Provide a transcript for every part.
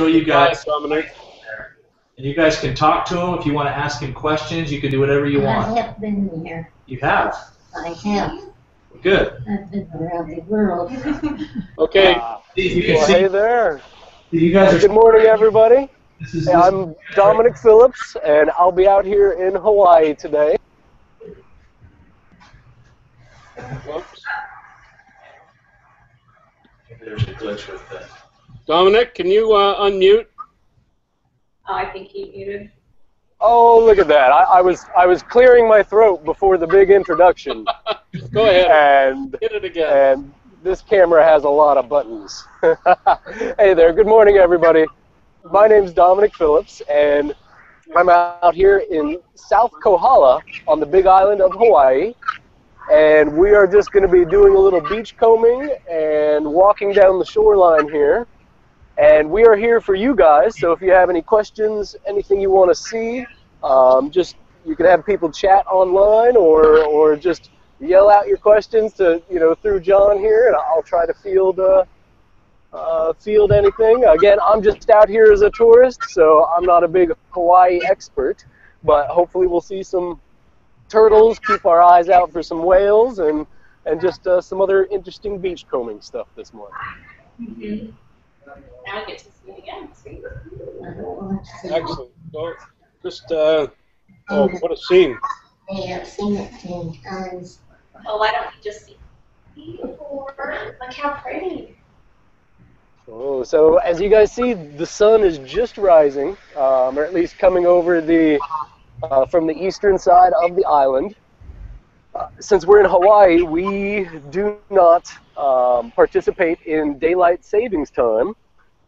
show you guys. Dominic. And you guys can talk to him if you want to ask him questions. You can do whatever you want. I have been there. You have? I have. Good. I've been around the world. Okay. You can see. Hey there. You guys are... Good morning, everybody. This is I'm Dominic Phillips, and I'll be out here in Hawaii today. Whoops. There's a glitch with that. Dominic, can you unmute? Oh, I think he muted. Oh, look at that! I was clearing my throat before the big introduction. Go ahead. And hit it again. And this camera has a lot of buttons. Hey there. Good morning, everybody. My name's Dominic Phillips, and I'm out here in South Kohala on the Big Island of Hawaii. And we are just going to be doing a little beach combing and walking down the shoreline here. And we are here for you guys, so if you have any questions, anything you want to see, just you can have people chat online or just yell out your questions to through John here, and I'll try to field anything. Again, I'm just out here as a tourist, so I'm not a big Hawaii expert, but hopefully we'll see some turtles, keep our eyes out for some whales, and just some other interesting beachcombing stuff this morning. Mm-hmm. Now I get to see it again. See? Excellent. Well, just, oh, what a scene. Yeah, I've seen it 10 times. Oh, why don't we just see it? Look how pretty. Oh, so as you guys see, the sun is just rising, or at least coming over the, from the eastern side of the island. Since we're in Hawaii, we do not participate in daylight savings time,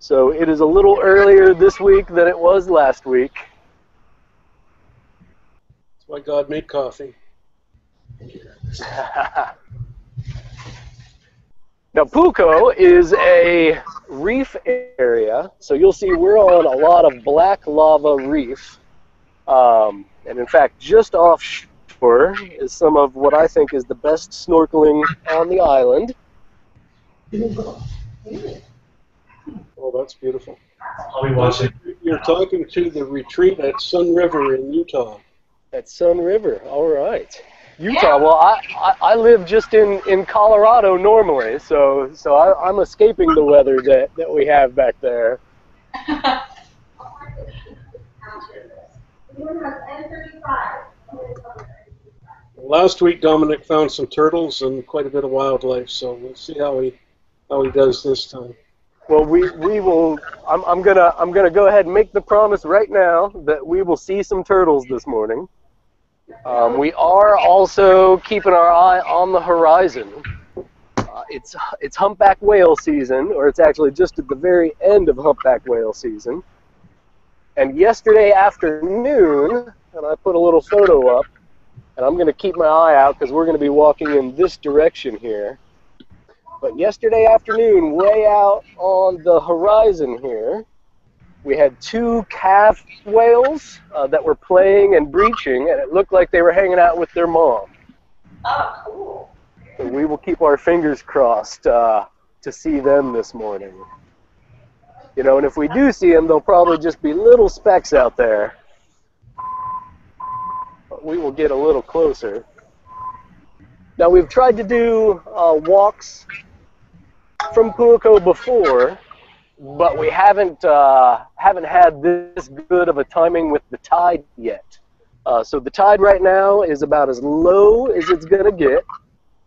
so it is a little earlier this week than it was last week. That's why God made coffee. Now, Puako is a reef area, so you'll see we're on a lot of black lava reef, and in fact, just offshore is some of what I think is the best snorkeling on the island. Oh, that's beautiful. I'll be watching. You're talking to the retreat at Sun River in Utah. At Sun River, all right. Utah, well, I live just in Colorado normally, so I'm escaping the weather that we have back there. Last week, Dominic found some turtles and quite a bit of wildlife, so we'll see how he does this time. Well, we will. I'm gonna go ahead and make the promise right now that we will see some turtles this morning. We are also keeping our eye on the horizon. It's humpback whale season, or it's actually just at the very end of humpback whale season. And yesterday afternoon, and I put a little photo up. And I'm going to keep my eye out because we're going to be walking in this direction here. But yesterday afternoon, way out on the horizon here, we had 2 calf whales that were playing and breaching, and it looked like they were hanging out with their mom. Oh, cool. So we will keep our fingers crossed to see them this morning. You know, and if we do see them, they'll probably just be little specks out there. We will get a little closer. Now, we've tried to do walks from Puako before, but we haven't had this good of a timing with the tide yet. So the tide right now is about as low as it's going to get.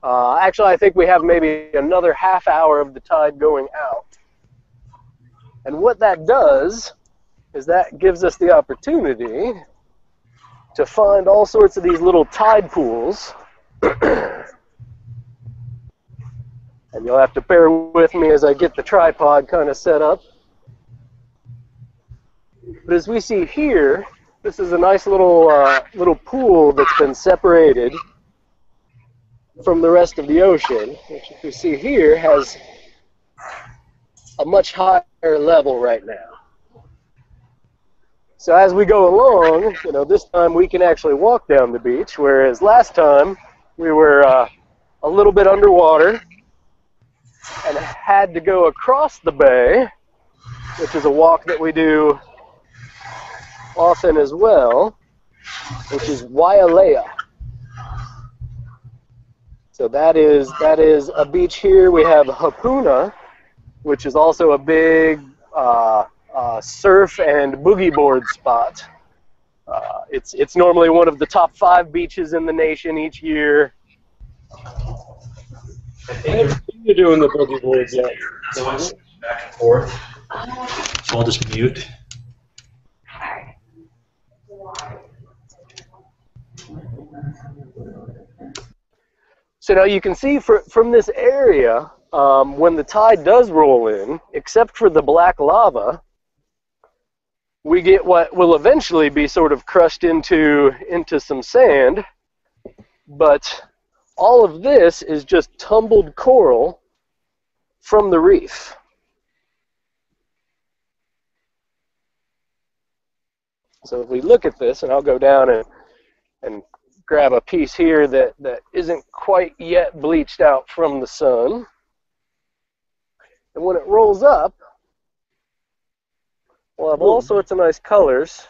Actually, I think we have maybe another half hour of the tide going out. And what that does is that gives us the opportunity to find all sorts of these little tide pools. And you'll have to bear with me as I get the tripod kind of set up. But as we see here, this is a nice little pool that's been separated from the rest of the ocean, which you can see here has a much higher level right now. So as we go along, this time we can actually walk down the beach, whereas last time we were a little bit underwater and had to go across the bay which is a walk that we do often as well, which is Waialea. So that is a beach here. We have Hapuna, which is also a big surf and boogie board spot. It's normally one of the top 5 beaches in the nation each year. You're doing the boogie boards yet. So I'm back and forth. So I'll just mute. So now you can see from this area, when the tide does roll in, except for the black lava, we get what will eventually be sort of crushed into some sand, but all of this is just tumbled coral from the reef. So if we look at this, and I'll go down and grab a piece here that isn't quite yet bleached out from the sun, and when it rolls up, we'll have all sorts of nice colors.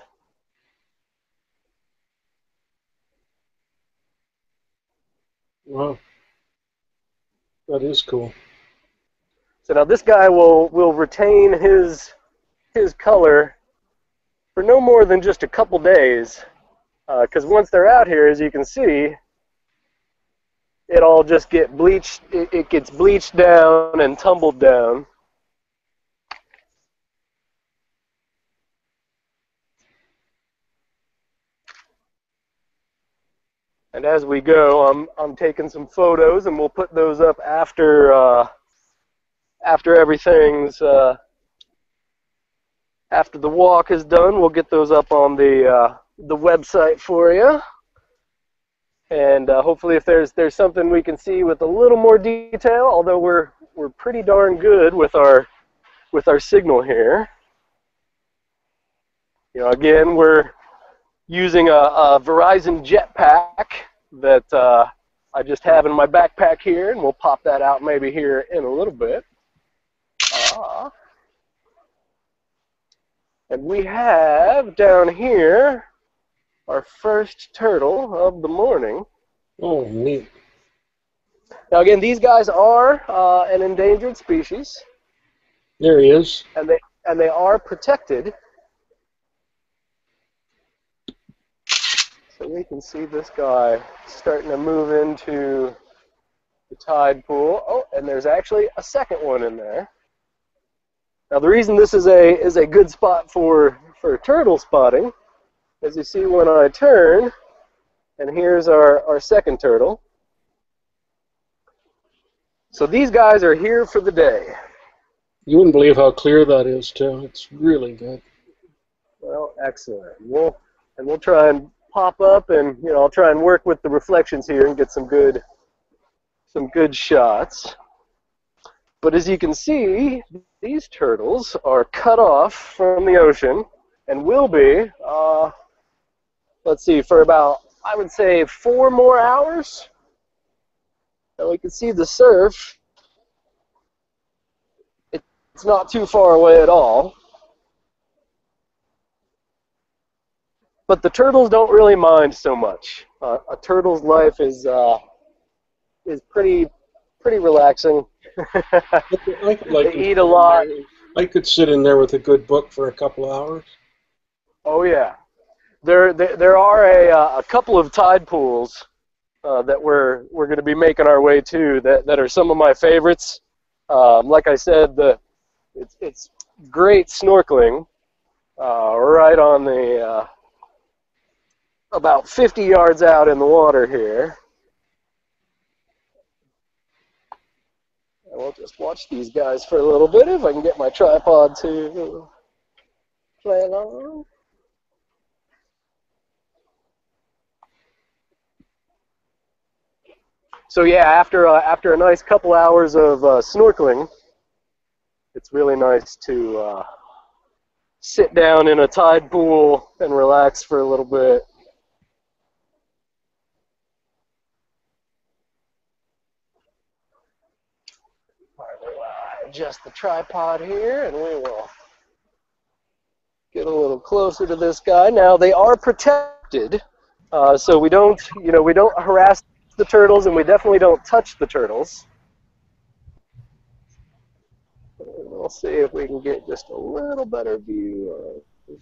Wow. That is cool. So now this guy will retain his color for no more than just a couple days, because once they're out here, as you can see, it all just get bleached. It gets bleached down and tumbled down. And as we go, I'm taking some photos, and we'll put those up after everything's after the walk is done. We'll get those up on the website for you, and hopefully, if there's something we can see with a little more detail, although we're pretty darn good with our signal here. You know, again, we're using a Verizon jetpack that I just have in my backpack here, and we'll pop that out maybe here in a little bit. And we have down here our first turtle of the morning. Oh, neat. Now again, these guys are an endangered species. There he is. And they are protected. So we can see this guy starting to move into the tide pool. Oh, and there's actually a second one in there. Now the reason this is a good spot for turtle spotting, as you see when I turn, and here's our second turtle. So these guys are here for the day. You wouldn't believe how clear that is, too. It's really good. Well, excellent. We'll try and pop up, and you know, I'll try and work with the reflections here and get some good shots. But as you can see, these turtles are cut off from the ocean and will be, let's see, for about, I would say, 4 more hours. And we can see the surf. It's not too far away at all. But the turtles don't really mind so much. A turtle's life is pretty relaxing. They eat a lot. I could sit in there with a good book for a couple hours. Oh yeah, there are a couple of tide pools that we're going to be making our way to that are some of my favorites. Like I said, it's great snorkeling right on the. About 50 yards out in the water here. And we'll just watch these guys for a little bit if I can get my tripod to play along. So yeah, after a nice couple hours of snorkeling, it's really nice to sit down in a tide pool and relax for a little bit. Just the tripod here, and we will Get a little closer to this guy. Now they are protected, so we don't, we don't harass the turtles, and we definitely don't touch the turtles. We'll see if we can get just a little better view of this.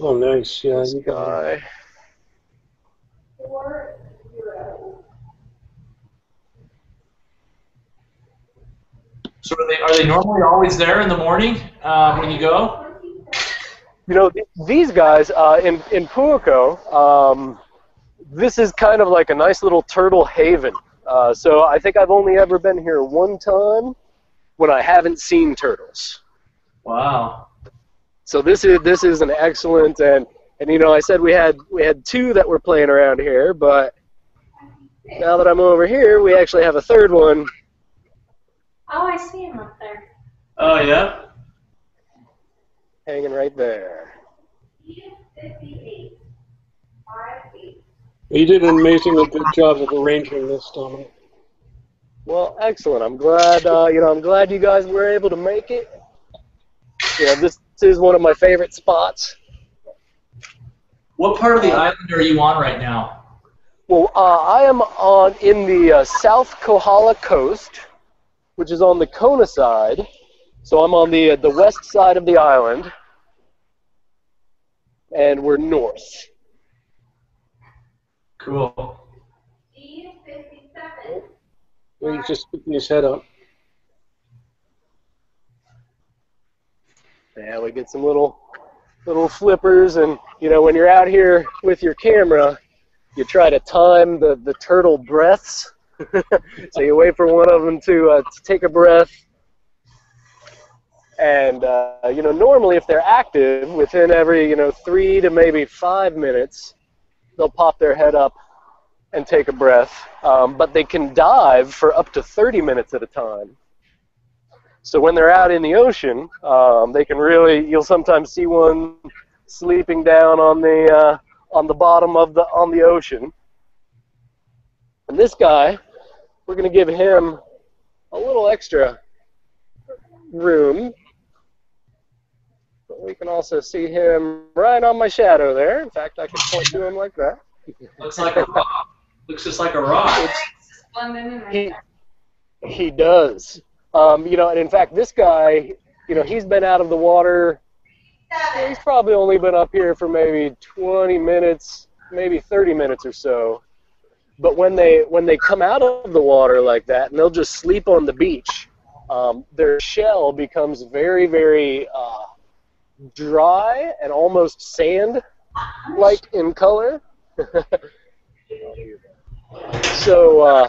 Oh, nice! Yeah, this guy. So are they normally always there in the morning when you go? These guys in Puako, this is kind of like a nice little turtle haven. So I think I've only ever been here one time when I haven't seen turtles. Wow. So this is an excellent and I said we had two that were playing around here, but now that I'm over here, we actually have a third one. Oh, I see him up there. Oh, yeah? Hanging right there. You did an amazingly good job of arranging this, Dominic. Well, excellent. I'm glad, I'm glad you guys were able to make it. This is one of my favorite spots. What part of the island are you on right now? Well, I am in the South Kohala coast, which is on the Kona side, so I'm on the west side of the island, and we're north. Cool. Well, he's just picking his head up. Yeah, we get some little flippers, and when you're out here with your camera, you try to time the turtle breaths. So you wait for one of them to take a breath, and normally if they're active, within every 3 to maybe 5 minutes, they'll pop their head up and take a breath. But they can dive for up to 30 minutes at a time. So when they're out in the ocean, they can really. You'll sometimes see one sleeping down on the bottom of the ocean, and this guy. We're going to give him a little extra room. But we can also see him right on my shadow there. In fact, I can point to him like that. Looks like a rock. Looks just like a rock. He does. And in fact, this guy, he's been out of the water. He's probably only been up here for maybe 20 minutes, maybe 30 minutes or so. But when they come out of the water like that, and they'll just sleep on the beach, their shell becomes very, very dry and almost sand-like in color. So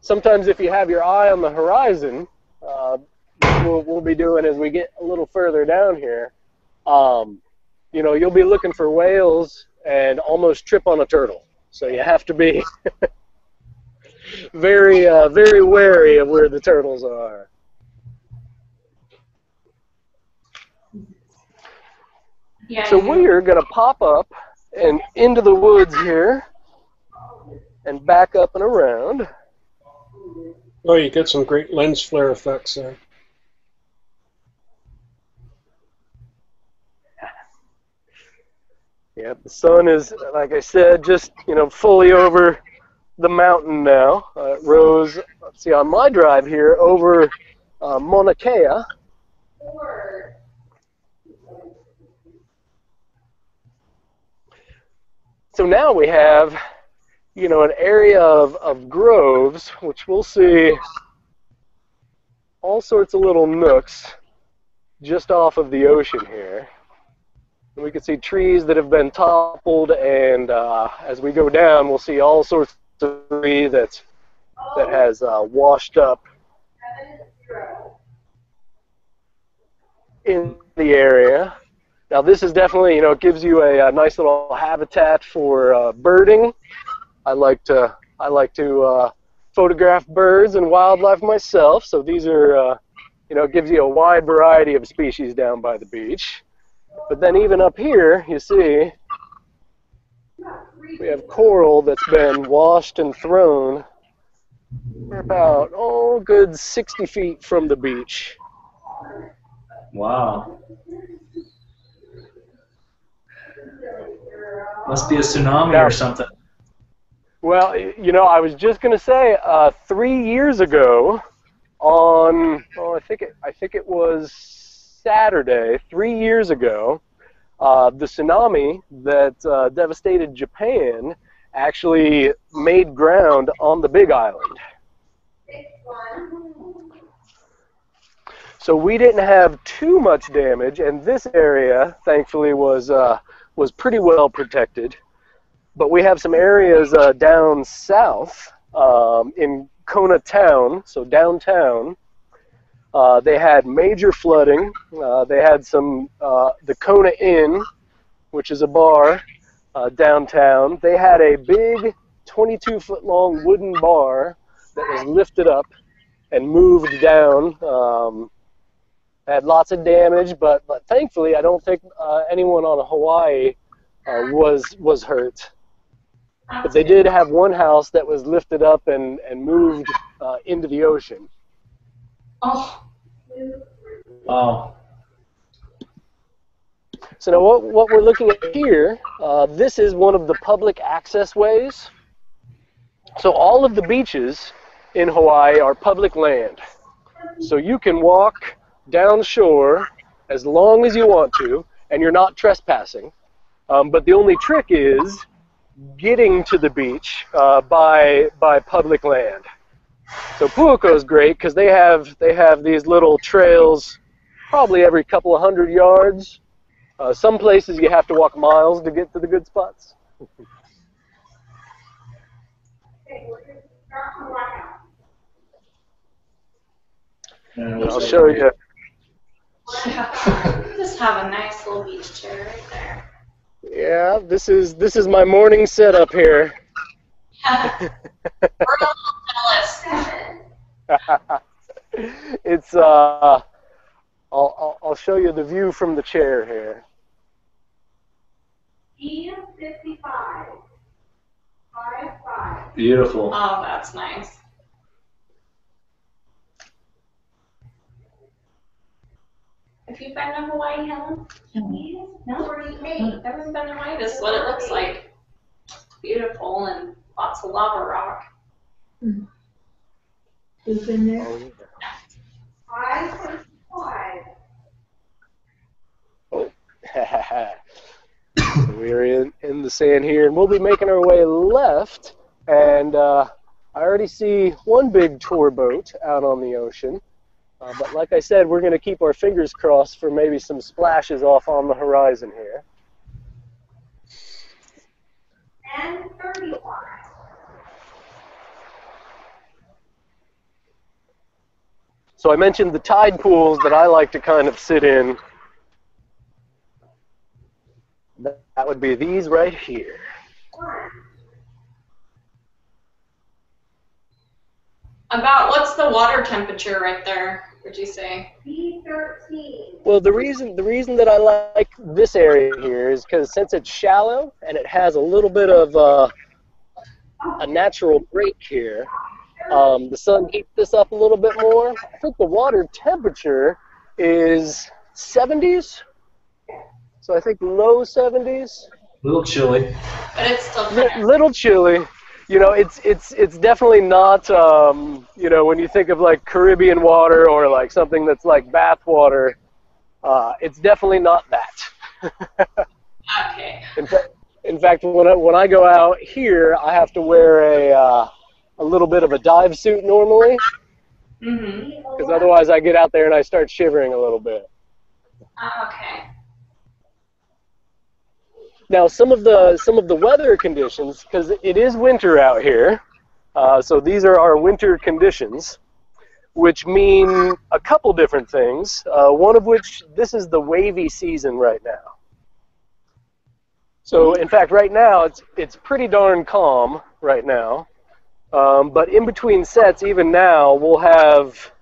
sometimes if you have your eye on the horizon, we'll be doing as we get a little further down here, you'll be looking for whales and almost trip on a turtle. So you have to be very, very wary of where the turtles are. Yeah, so we're going to pop up and into the woods here and back up and around. Oh, you get some great lens flare effects there. Yeah, the sun is, like I said, just fully over the mountain now. It rose. Let's see, on my drive here over Mauna Kea. So now we have, an area of groves, which we'll see all sorts of little nooks just off of the ocean here. We can see trees that have been toppled, and as we go down, we'll see all sorts of debris that has washed up in the area. Now, this is definitely, it gives you a nice little habitat for birding. I like to photograph birds and wildlife myself, so these are, it gives you a wide variety of species down by the beach. But then even up here, you see, we have coral that's been washed and thrown. We're about, oh, good 60 feet from the beach. Wow. Must be a tsunami or something. Well, you know, I was just going to say 3 years ago on, well, I think it was Saturday, 3 years ago, the tsunami that devastated Japan actually made ground on the Big Island. So we didn't have too much damage, and this area, thankfully, was pretty well protected. But we have some areas down south in Kona town, so downtown. They had major flooding. They had some, the Kona Inn, which is a bar downtown. They had a big 22-foot-long wooden bar that was lifted up and moved down. Had lots of damage, but thankfully I don't think anyone on Hawaii was hurt. But they did have one house that was lifted up and moved into the ocean. Oh. Wow. So now what we're looking at here, this is one of the public access ways. So all of the beaches in Hawaii are public land. So you can walk down shore as long as you want to, and you're not trespassing. But the only trick is getting to the beach by public land. So Puako is great because they have these little trails, probably every couple of hundred yards. Some places you have to walk miles to get to the good spots. And I'll show you. Just have a nice little beach chair right there. Yeah, this is my morning setup here. We're all jealous. It's I'll show you the view from the chair here. E55. 55. Beautiful. Oh, that's nice. If you've been to Hawaii, Helen, please. No, if everyone's been to Hawaii, this is what it looks like. Beautiful and lots of lava rock. Mm. You've been there? Oh, yeah. 5.5. Oh, so we're in the sand here, and we'll be making our way left. And I already see one big tour boat out on the ocean. But like I said, we're going to keep our fingers crossed for maybe some splashes off on the horizon here. And 31. So I mentioned the tide pools that I like to kind of sit in. That would be these right here. About what's the water temperature right there, would you say? B13. Well, the reason that I like this area here is because since it's shallow and it has a little bit of a natural break here, the sun heats this up a little bit more. I think the water temperature is 70s, so I think low 70s. A little chilly. But it's still there. Little chilly. You know, it's definitely not, you know, when you think of like Caribbean water or like something that's like bath water, it's definitely not that. Okay. In fact, when I go out here, I have to wear a little bit of a dive suit normally. Mm-hmm. Because otherwise I get out there and I start shivering a little bit. Okay. Now some of the weather conditions, because it is winter out here, so these are our winter conditions, which mean a couple different things. One of which, this is the wavy season right now. So in fact, right now it's pretty darn calm right now, but in between sets, even now, we'll have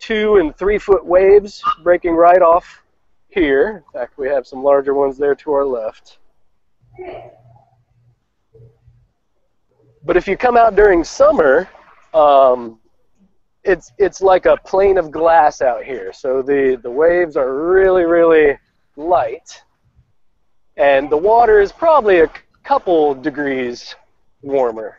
2- and 3-foot waves breaking right off here. In fact, we have some larger ones there to our left. But if you come out during summer, it's like a plane of glass out here. So the waves are really, really light. And the water is probably a couple degrees warmer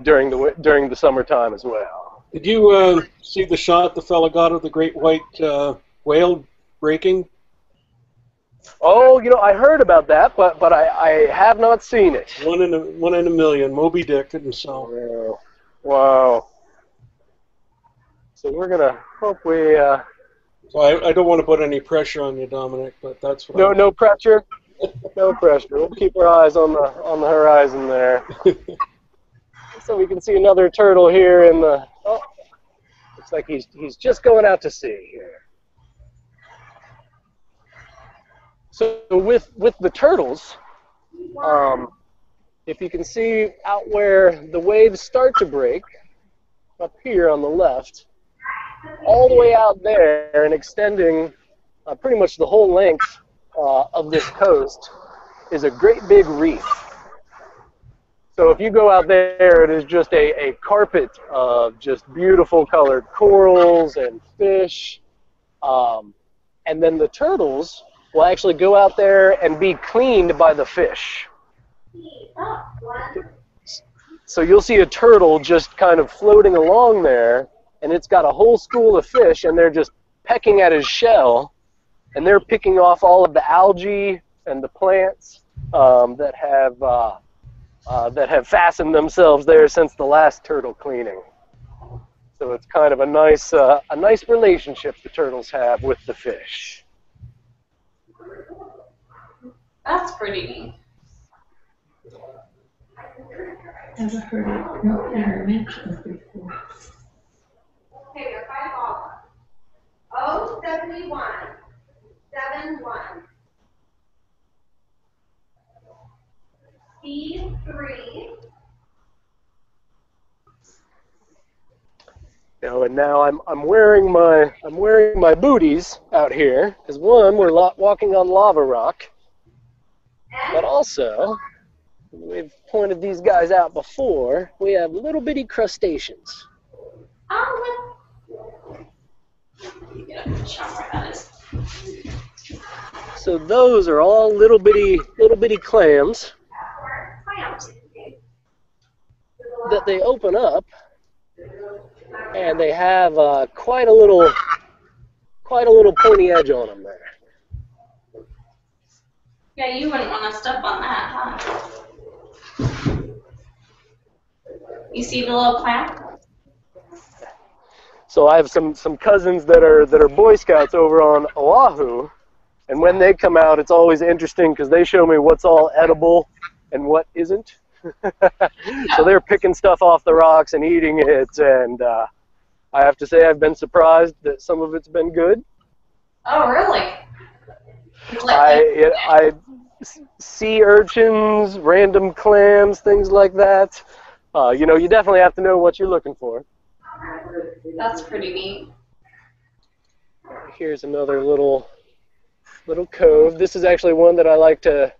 during the summertime as well. Did you see the shot the fella got of the great white whale breaking? Oh, you know, I heard about that, but I have not seen it. One in a million. Moby Dick didn't sell. Wow. So we're gonna hope we. So I don't want to put any pressure on you, Dominic, but that's what. No pressure. No pressure. We'll keep our eyes on the horizon there. So we can see another turtle here in the. Oh, looks like he's just going out to sea here. So with the turtles, if you can see out where the waves start to break, up here on the left, all the way out there and extending pretty much the whole length of this coast is a great big reef. So if you go out there, it is just a carpet of just beautiful colored corals and fish, and then the turtles will actually go out there and be cleaned by the fish. So you'll see a turtle just kind of floating along there, and it's got a whole school of fish, and they're just pecking at his shell, and they're picking off all of the algae and the plants that have fastened themselves there since the last turtle cleaning. So it's kind of a nice relationship the turtles have with the fish. That's pretty neat. Never heard it. No, never mentioned before. Okay, they're 5 all. 071 71. C3. No, and now I'm wearing my booties out here because one, we're walking on lava rock, but also we've pointed these guys out before. We have little bitty crustaceans. Oh, look. Get up and shower at us. So those are all little bitty clams that they open up. And they have quite a little pointy edge on them there. Yeah, you wouldn't want to step on that, huh? You see the little plant? So I have some cousins that are Boy Scouts over on Oahu, and when they come out, it's always interesting because they show me what's all edible and what isn't. So they're picking stuff off the rocks and eating it, and I have to say I've been surprised that some of it's been good. Oh, really? I sea urchins, random clams, things like that. You know, you definitely have to know what you're looking for. That's pretty neat. Here's another little cove. This is actually one that I like to.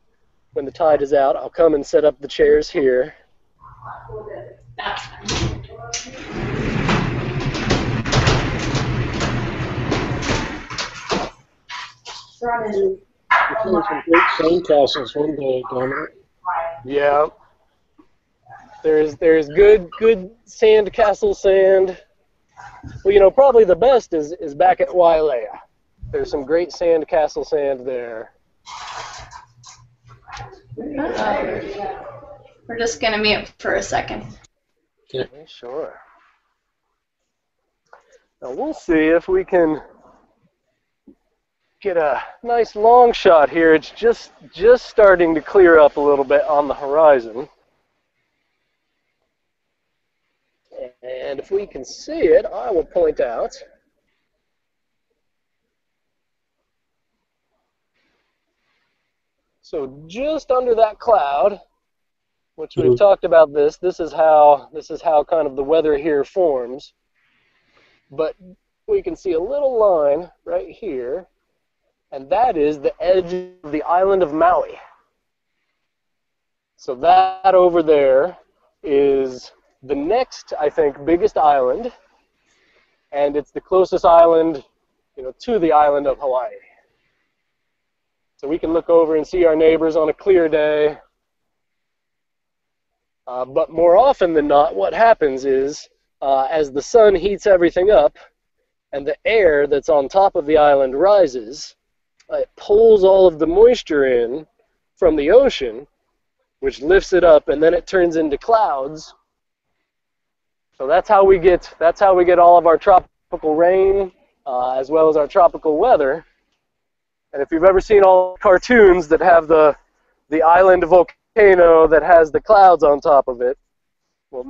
When the tide is out, I'll come and set up the chairs here. That's nice. We're doing some great sandcastles one day, Dominic. Yeah. There's good sandcastle sand. Well, you know, probably the best is back at Waialea. There's some great sandcastle sand there. We're just going to meet up for a second. Yeah. Sure. Now we'll see if we can get a nice long shot here. It's just starting to clear up a little bit on the horizon. And if we can see it, I will point out. So just under that cloud, which we've talked about, this is how kind of the weather here forms. But we can see a little line right here, and that is the edge of the island of Maui. So that over there is the next, I think, biggest island, and it's the closest island, you know, to the island of Hawaii. So we can look over and see our neighbors on a clear day. But more often than not, what happens is as the sun heats everything up and the air that's on top of the island rises, it pulls all of the moisture in from the ocean, which lifts it up, and then it turns into clouds. So that's how we get all of our tropical rain as well as our tropical weather. And if you've ever seen all cartoons that have the island volcano that has the clouds on top of it, well,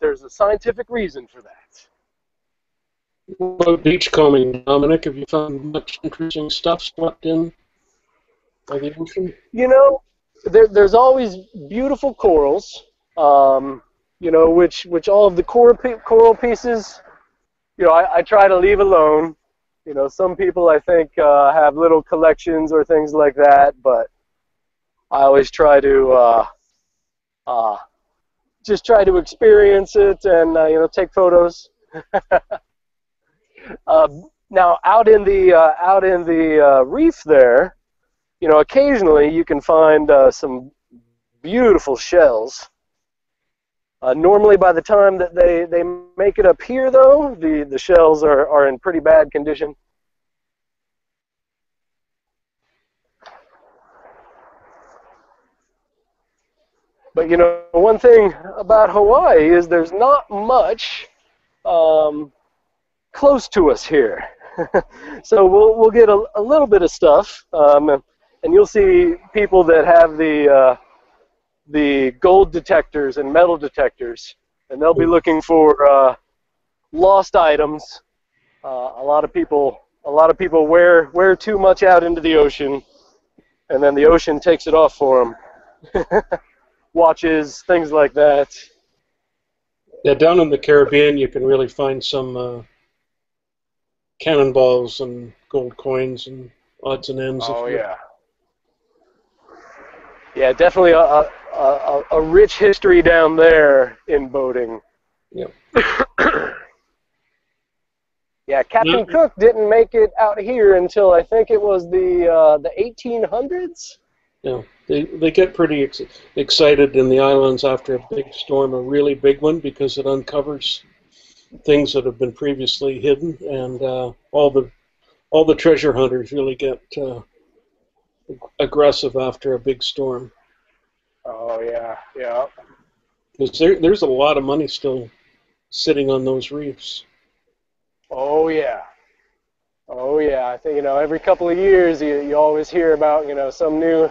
there's a scientific reason for that. What about beachcombing, Dominic? Have you found much interesting stuff swept in by the ocean? You know, there's always beautiful corals, you know, which all of the coral pieces, you know, I try to leave alone. You know, some people I think have little collections or things like that, but I always try to just try to experience it and you know, take photos. Now out in the reef there, you know, occasionally you can find some beautiful shells. Normally by the time that they make it up here, though, the shells are in pretty bad condition. But, you know, one thing about Hawaii is there's not much close to us here. So we'll get a little bit of stuff, and you'll see people that have the gold detectors and metal detectors, and they'll be looking for lost items. A lot of people wear too much out into the ocean, and then the ocean takes it off for them. Watches, things like that. Yeah, down in the Caribbean, you can really find some cannonballs and gold coins and odds and ends. Oh yeah. Yeah, definitely a rich history down there in boating. Yep. Yeah, Captain Cook didn't make it out here until I think it was the 1800s. Yeah, they get pretty excited in the islands after a big storm, a really big one, because it uncovers things that have been previously hidden, and all the treasure hunters really get aggressive after a big storm. Oh yeah, yeah. Because there's a lot of money still sitting on those reefs. Oh yeah, oh yeah. I think, you know, every couple of years you always hear about, you know, some new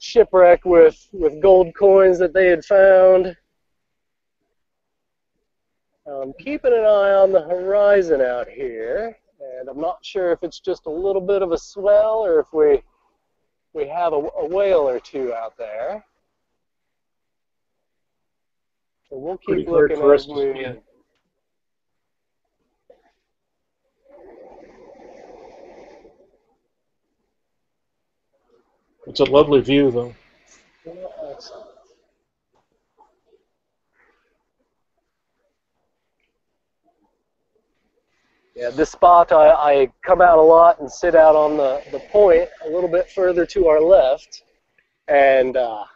shipwreck with gold coins that they had found. I'm keeping an eye on the horizon out here, and I'm not sure if it's just a little bit of a swell or if we have a whale or two out there. So we'll keep looking as we... It's a lovely view, though. Yeah, excellent. Yeah, this spot, I come out a lot and sit out on the point a little bit further to our left, and I'll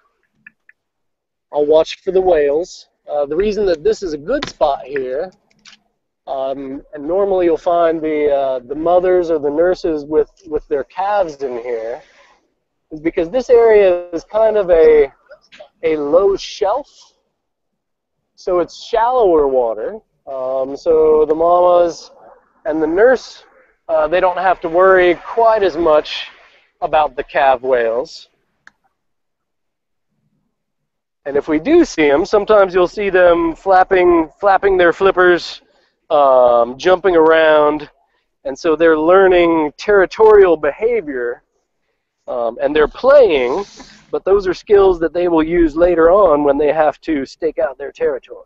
watch for the whales. The reason that this is a good spot here, and normally you'll find the mothers or the nurses with their calves in here, is because this area is kind of a low shelf, so it's shallower water, so the mamas and the nurse, they don't have to worry quite as much about the calve whales. And if we do see them, sometimes you'll see them flapping their flippers, jumping around, and so they're learning territorial behavior, and they're playing, but those are skills that they will use later on when they have to stake out their territory.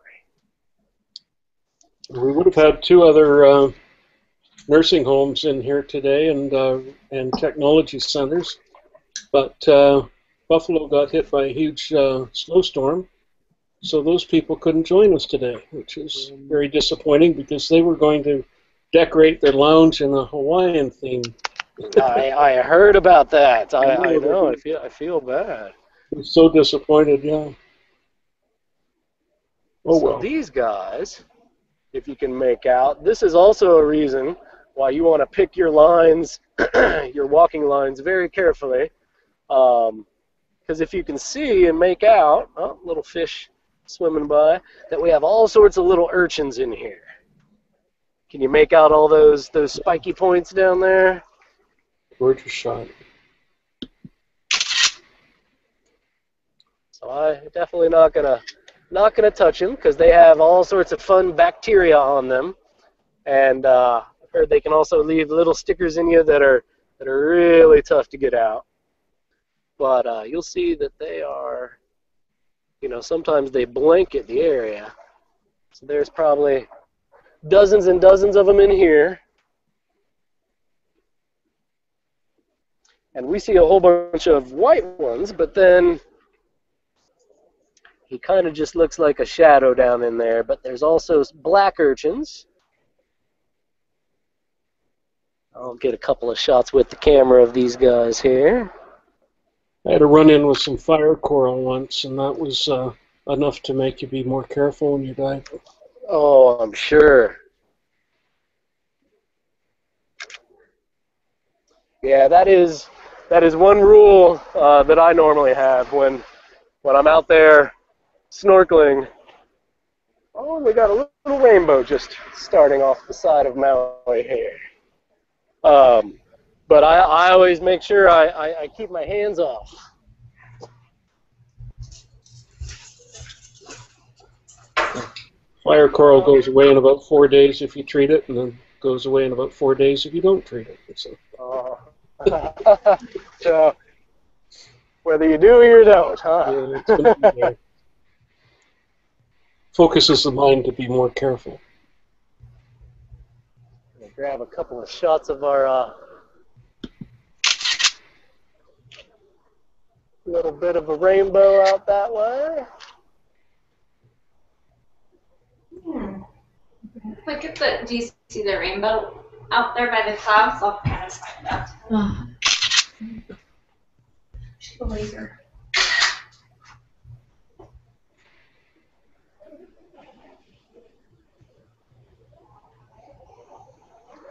We would have had two other nursing homes in here today, and technology centers, but Buffalo got hit by a huge snowstorm, so those people couldn't join us today, which is very disappointing because they were going to decorate their lounge in a Hawaiian theme. I heard about that. I know. I feel bad. I'm so disappointed. Yeah. Oh, well. So these guys, if you can make out, this is also a reason why you want to pick your lines, your walking lines very carefully. Because if you can see and make out, oh, little fish swimming by, that we have all sorts of little urchins in here. Can you make out all those spiky points down there? Gorgeous shot. So I'm definitely not gonna touch them because they have all sorts of fun bacteria on them, and I've heard they can also leave little stickers in you that are really tough to get out. But you'll see that they are, you know, sometimes they blanket the area. So there's probably dozens and dozens of them in here. And we see a whole bunch of white ones, but then he kind of just looks like a shadow down in there. But there's also black urchins. I'll get a couple of shots with the camera of these guys here. I had a run-in with some fire coral once, and that was enough to make you be more careful when you dive. Oh, I'm sure. Yeah, that is one rule that I normally have when I'm out there snorkeling. Oh, we got a little rainbow just starting off the side of Maui here. But I always make sure I keep my hands off. Fire coral goes away in about 4 days if you treat it, and then goes away in about 4 days if you don't treat it. So, so whether you do or you don't, huh? Yeah, it's gonna be there. Focuses the mind to be more careful. I'm gonna grab a couple of shots of our little bit of a rainbow out that way. Look at the, do you see the rainbow out there by the clouds? I'll kind of slide that. Just a laser.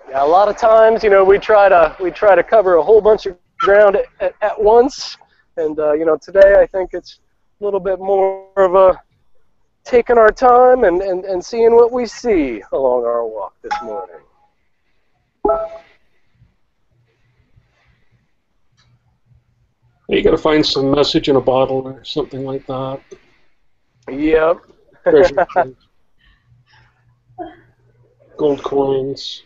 Yeah, a lot of times, you know, we try to cover a whole bunch of ground at once, and you know, today I think it's a little bit more of a taking our time and seeing what we see along our walk this morning. You got to find some message in a bottle or something like that. Yep. Treasure trees. Gold coins.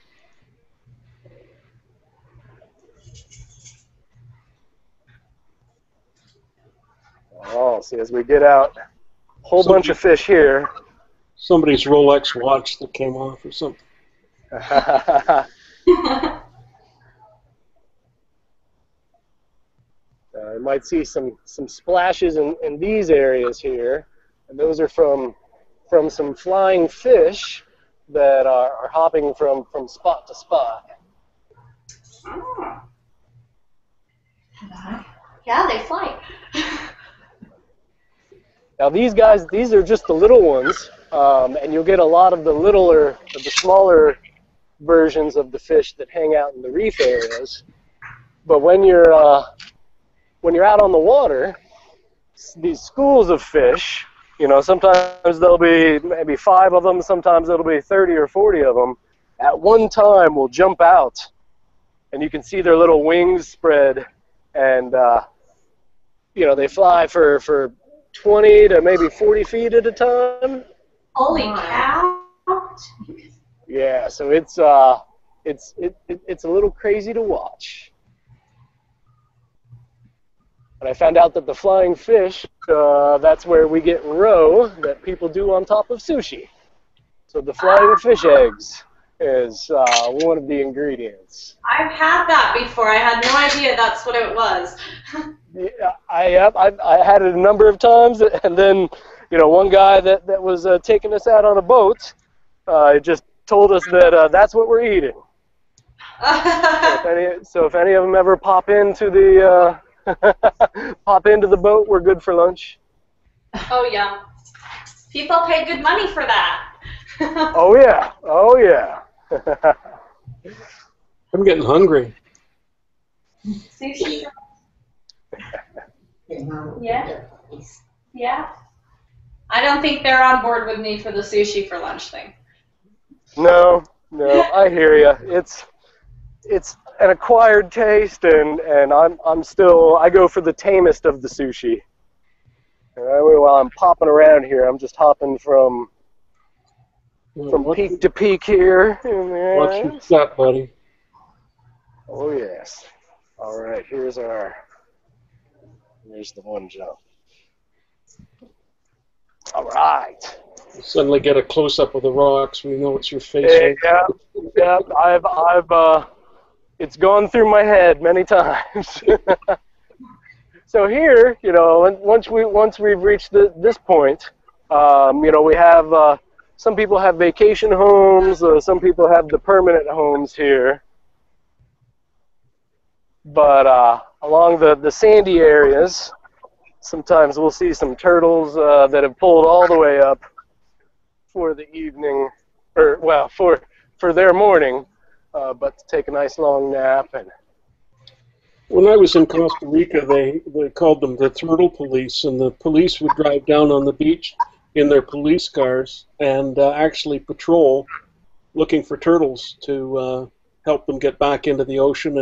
Oh, see, as we get out. Whole bunch of fish here. Somebody's Rolex watch that came off or something. You might see some splashes in these areas here, and those are from some flying fish that are hopping from spot to spot. Oh. Yeah, they fly. Now these guys, these are just the little ones, and you'll get a lot of the littler, of the smaller versions of the fish that hang out in the reef areas. But when you're out on the water, these schools of fish, you know, sometimes there'll be maybe 5 of them, sometimes there'll be 30 or 40 of them, at one time will jump out, and you can see their little wings spread, and you know, they fly for 20 to maybe 40 feet at a time. Holy cow! Yeah, so it's a little crazy to watch. And I found out that the flying fish, that's where we get roe that people do on top of sushi. So the flying fish eggs is one of the ingredients. I've had that before. I had no idea that's what it was. Yeah, I had it a number of times, and then, you know, one guy that was taking us out on a boat just told us that that's what we're eating. so if any of them ever pop into the boat, we're good for lunch. Oh yeah. People pay good money for that. Oh yeah, oh yeah. I'm getting hungry. Sushi. Yeah. Yeah. I don't think they're on board with me for the sushi for lunch thing. No, no, I hear you. It's an acquired taste, and I'm still, I go for the tamest of the sushi. And while I'm popping around here, I'm just hopping from peak to peak here. Watch your step, buddy. Oh yes. All right, here's our. Here's the one jump. All right. You suddenly get a close up of the rocks. We know it's your face. Yeah, right? Yeah. It's gone through my head many times. So here, you know, once we've reached this point, you know, we have some people have vacation homes, some people have the permanent homes here. But along the sandy areas, sometimes we'll see some turtles that have pulled all the way up for the evening, or well, for their morning, but to take a nice long nap. And when I was in Costa Rica, they called them the turtle police, and the police would drive down on the beach in their police cars and actually patrol, looking for turtles to help them get back into the ocean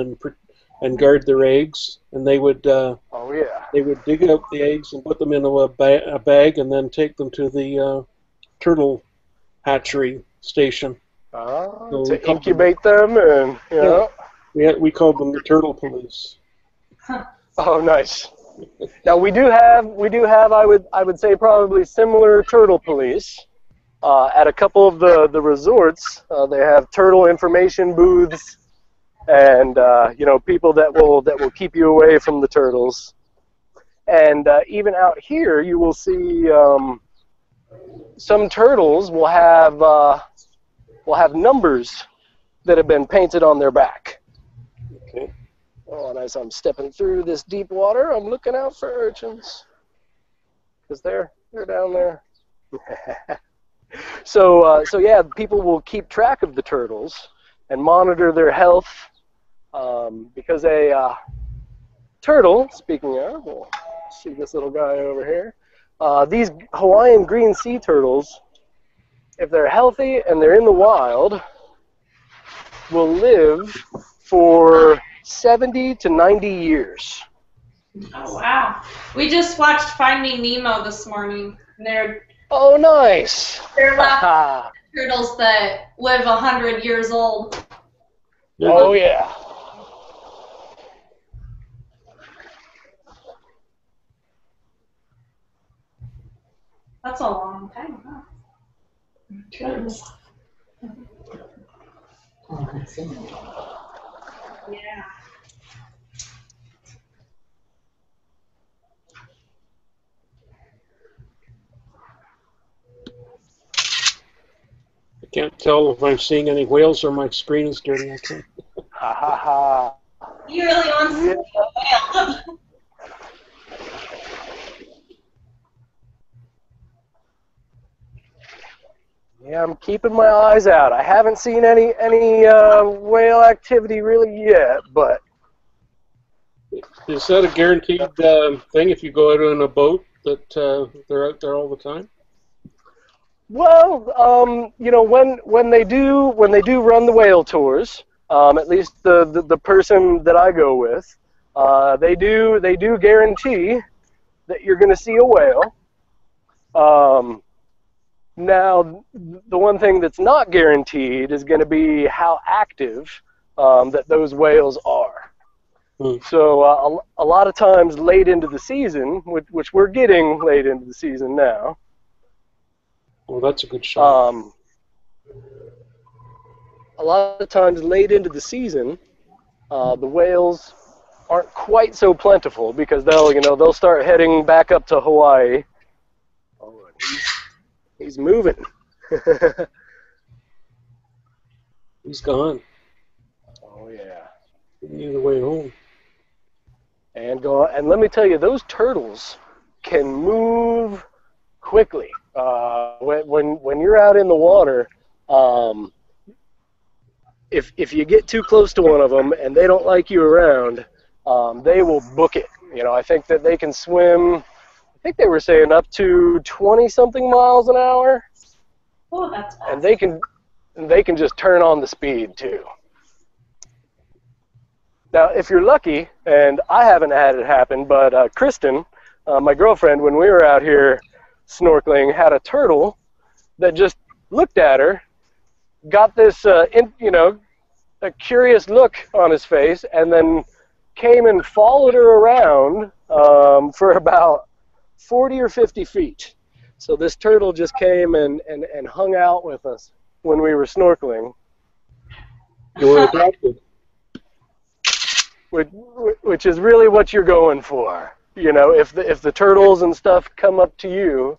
and guard their eggs. And they would oh, yeah. They would dig up the eggs and put them into a bag and then take them to the turtle hatchery station. So to incubate them and, you know. Yeah, we called them the turtle police. Huh. Oh, nice. Now we do have I would say probably similar turtle police at a couple of the resorts. They have turtle information booths. And you know, people that will keep you away from the turtles, and even out here you will see some turtles will have numbers that have been painted on their back. Okay. Oh, and as I'm stepping through this deep water, I'm looking out for urchins because they're down there. So yeah, people will keep track of the turtles and monitor their health. Because a turtle, speaking of, we'll see this little guy over here, these Hawaiian green sea turtles, if they're healthy and they're in the wild, will live for 70 to 90 years. Oh, wow. We just watched Finding Nemo this morning. And they're, oh, nice. They're laughing at turtles that live 100 years old. Oh, yeah. That's a long time, huh? Yeah. I can't tell if I'm seeing any whales or my screen is dirty. I can't. Ha ha ha. You really want to see a whale? Yeah, I'm keeping my eyes out. I haven't seen any whale activity really yet, but is that a guaranteed thing if you go out on a boat that they're out there all the time? Well, you know, when they do run the whale tours, at least the person that I go with, they do guarantee that you're going to see a whale. Now, the one thing that's not guaranteed is going to be how active that those whales are. Mm. So a lot of times late into the season, which we're getting late into the season now. Well, that's a good shot. A lot of times late into the season, the whales aren't quite so plentiful because they'll start heading back up to Hawaii. Oh, he's moving. He's gone. Oh yeah. Either way home. And let me tell you, those turtles can move quickly. when you're out in the water, if you get too close to one of them and they don't like you around, they will book it. You know, I think that they can swim, I think they were saying up to 20-something miles an hour. Oh, that's awesome. And they can just turn on the speed too. Now, if you're lucky, and I haven't had it happen, but Kristen, my girlfriend, when we were out here snorkeling, had a turtle that just looked at her, got this, a curious look on his face, and then came and followed her around for about 40 or 50 feet. So this turtle just came and hung out with us when we were snorkeling. You want to talk to us? Which is really what you're going for, you know. If the turtles and stuff come up to you,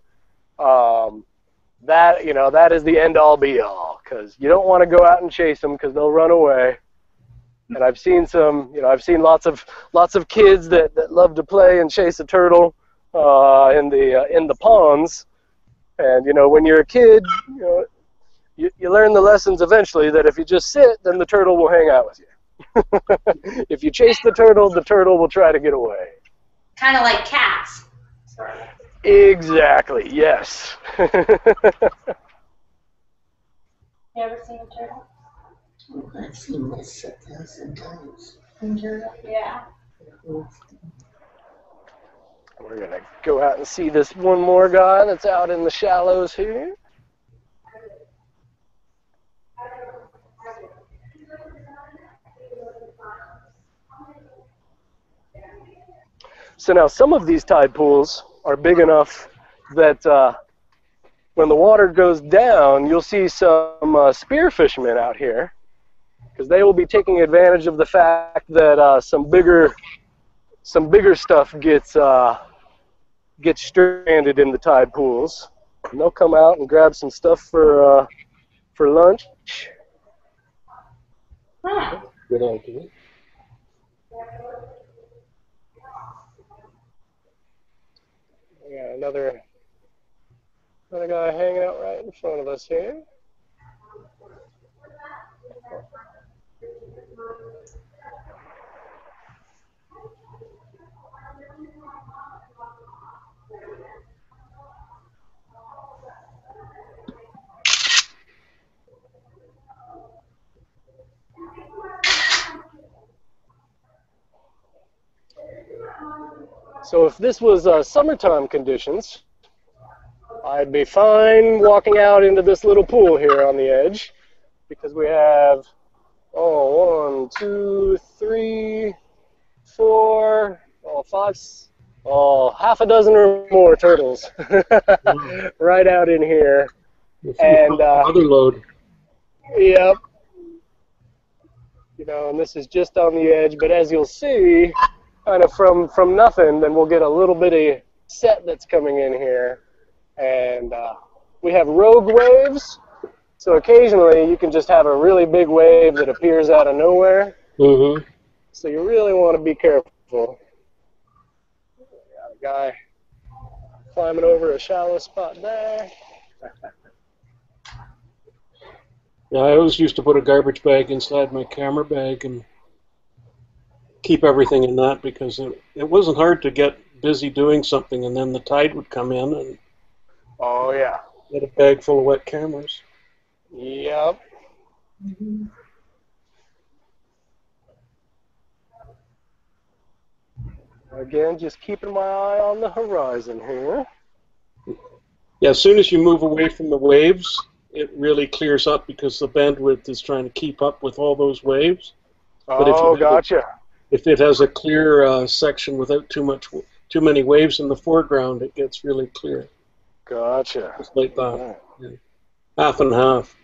that, you know, that is the end all be all, because you don't want to go out and chase them because they'll run away. And I've seen some, you know, I've seen lots of kids that love to play and chase a turtle in the ponds. And you know, when you're a kid, you know, you learn the lessons eventually that if you just sit, then the turtle will hang out with you. If you chase the turtle will try to get away. Kind of like cats. Sorry. Exactly, yes. You ever seen a turtle? Oh, I've seen this 1,000 times. Yeah. We're going to go out and see this one more guy that's out in the shallows here. So now some of these tide pools are big enough that when the water goes down, you'll see some spearfishermen out here, because they will be taking advantage of the fact that some bigger stuff gets stranded in the tide pools, and they'll come out and grab some stuff for lunch. Good idea. We got another guy hanging out right in front of us here. So if this was summertime conditions, I'd be fine walking out into this little pool here on the edge, because we have, oh, 1, 2, 3, 4, oh, 5, oh, half a dozen or more turtles right out in here. And other load. Yep. You know, and this is just on the edge, but as you'll see, kind of from nothing, then we'll get a little bitty set that's coming in here. And we have rogue waves, so occasionally you can just have a really big wave that appears out of nowhere. Mm-hmm. So you really want to be careful. Got a guy climbing over a shallow spot there. Yeah, I always used to put a garbage bag inside my camera bag and keep everything in that, because it wasn't hard to get busy doing something and then the tide would come in and oh yeah, get a bag full of wet cameras. Yep. Mm-hmm. Again, just keeping my eye on the horizon here. Yeah, as soon as you move away from the waves, it really clears up because the bandwidth is trying to keep up with all those waves. But oh, gotcha. If it has a clear section without too many waves in the foreground, it gets really clear. Gotcha. Just like that. Yeah. Half and half.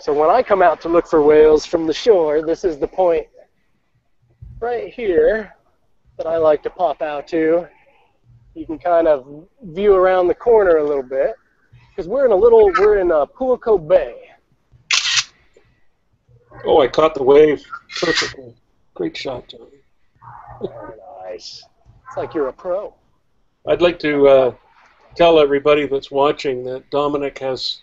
So when I come out to look for whales from the shore, this is the point right here that I like to pop out to. You can kind of view around the corner a little bit. because we're in Puako Bay. Oh, I caught the wave perfectly. Great shot, Johnny. Nice. It's like you're a pro. I'd like to tell everybody that's watching that Dominic has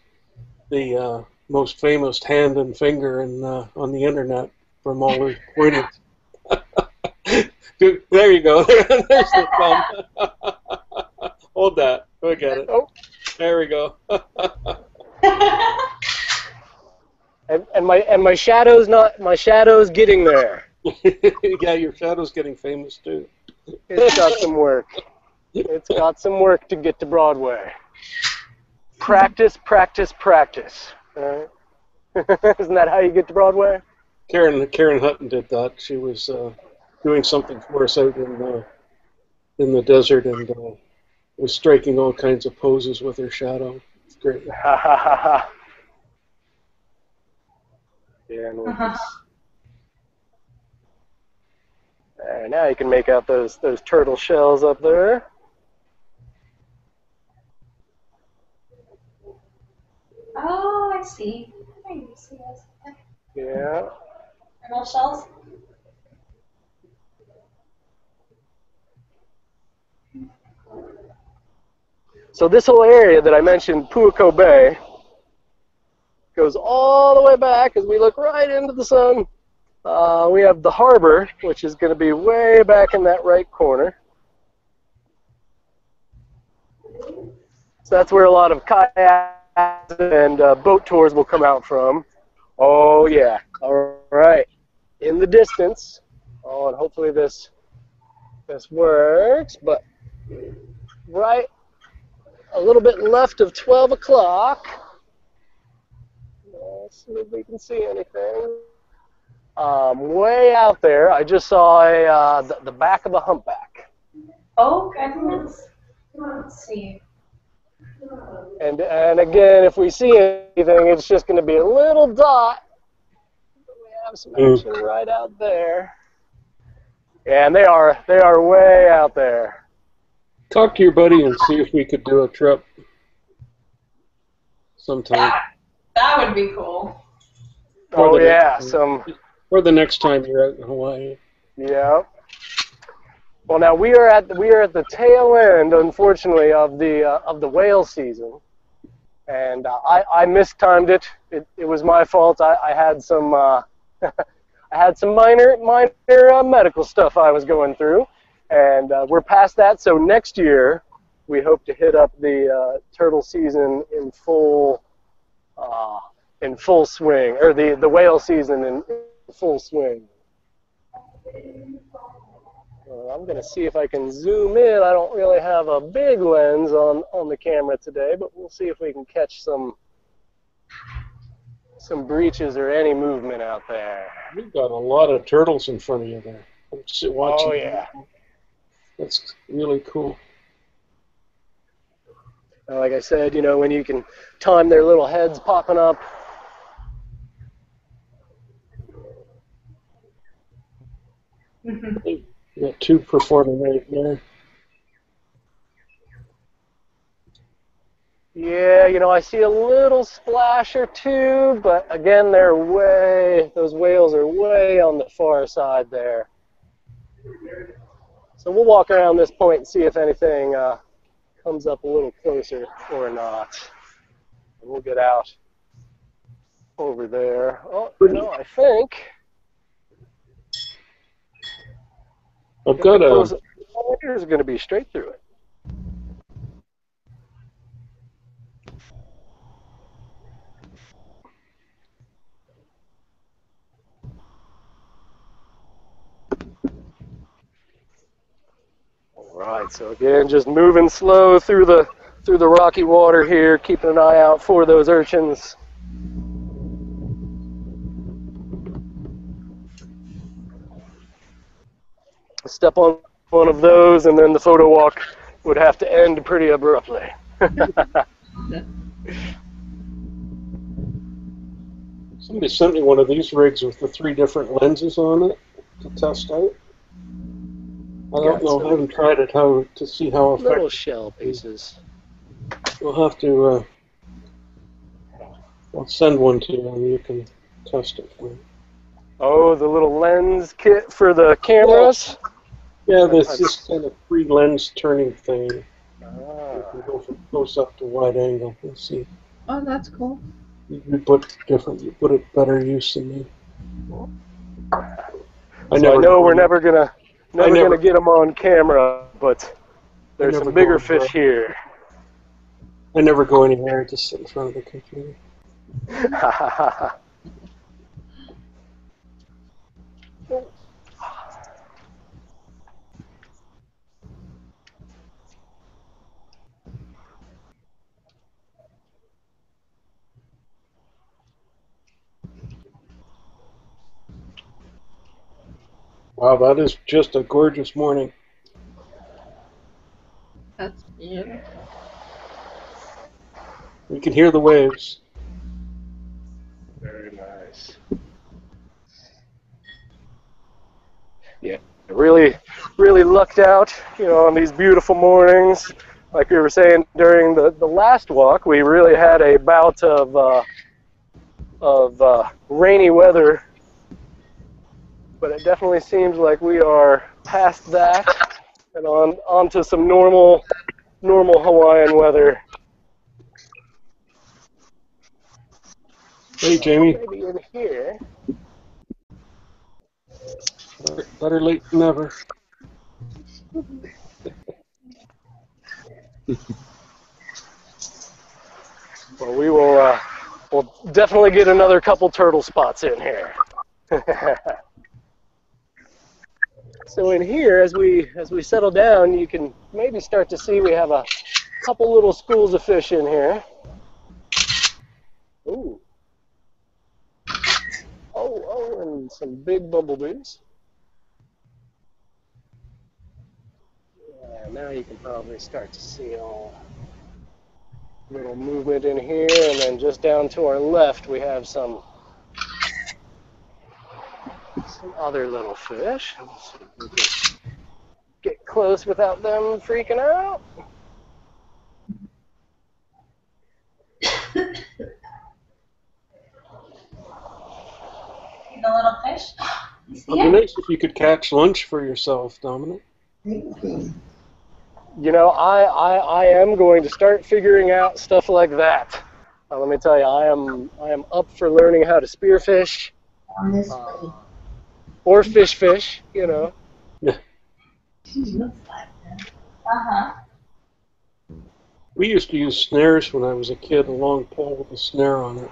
the most famous hand and finger on the internet from all the recordings. Dude, there you go. There's the thumb. Hold that. I got it. Oh. There we go. and my shadow's not. My shadow's getting there. Yeah, your shadow's getting famous too. It's got some work. It's got some work to get to Broadway. Practice, practice, practice. All right. Isn't that how you get to Broadway? Karen Hutton did that. She was doing something for us out in the desert and was striking all kinds of poses with her shadow. It's great. Karen was. There, now you can make out those turtle shells up there. Oh, I see. I didn't see those. Yeah. Turtle shells. So this whole area that I mentioned, Puako Bay, goes all the way back as we look right into the sun. We have the harbor, which is going to be way back in that right corner. So that's where a lot of kayaks and boat tours will come out from. Oh, yeah. All right. In the distance. Oh, and hopefully this works, but right a little bit left of 12 o'clock. Let's see if we can see anything. Way out there, I just saw the back of a humpback. Oh, goodness. Let's see. And again, if we see anything, it's just going to be a little dot. We have some action right out there. And they are way out there. Talk to your buddy and see if we could do a trip sometime. That would be cool. Oh yeah, some. Or the next time you're out in Hawaii. Yeah. Well, now we are at the tail end, unfortunately, of the whale season, and I mistimed it. It was my fault. I had some minor medical stuff I was going through. And we're past that, so next year we hope to hit up the turtle season in full swing, or the whale season in full swing. I'm going to see if I can zoom in. I don't really have a big lens on the camera today, but we'll see if we can catch some breaches or any movement out there. You've got a lot of turtles in front of you there. I'm just watching. Oh yeah. That's really cool. Like I said, you know, when you can time their little heads popping up. You got two performing right there. Yeah, you know, I see a little splash or two, but again, those whales are way on the far side there. So we'll walk around this point and see if anything comes up a little closer or not. And we'll get out over there. Oh, no, I think. I've got a... The water's going to be straight through it. Right, so again, just moving slow through the rocky water here, keeping an eye out for those urchins. Step on one of those, and then the photo walk would have to end pretty abruptly. Somebody sent me one of these rigs with the 3 different lenses on it to test out. I don't know. I haven't tried it. How to see how effective. Little shell pieces. We'll have to I'll send one to you and you can test it for me. Oh, the little lens kit for the cameras? Yeah, there's this kind of free lens turning thing. Ah. You can go from close up to wide angle and see. Oh, that's cool. You put it better use than me. I know we're never gonna get them on camera, but there's some bigger fish here. I never go anywhere; I just sit in front of the computer. Wow, that is just a gorgeous morning. That's beautiful. We can hear the waves. Very nice. Yeah, really, really lucked out, you know, on these beautiful mornings. Like we were saying during the last walk, we really had a bout of rainy weather. But it definitely seems like we are past that and on to some normal Hawaiian weather. Hey, Jamie. Maybe in here. Better late than never. Well, we will we'll definitely get another couple turtle spots in here. So in here, as we settle down, you can maybe start to see we have a couple little schools of fish in here. Ooh. Oh, and some big bumblebees. Yeah, now you can probably start to see all little movement in here, and then just down to our left, we have some other little fish. Let's see if we can get close without them freaking out. The little fish. It would be nice if you could catch lunch for yourself, Dominic. You know, I am going to start figuring out stuff like that. Let me tell you, I am up for learning how to spearfish. Or fish, you know. Yeah. Uh-huh. We used to use snares when I was a kid, a long pole with a snare on it.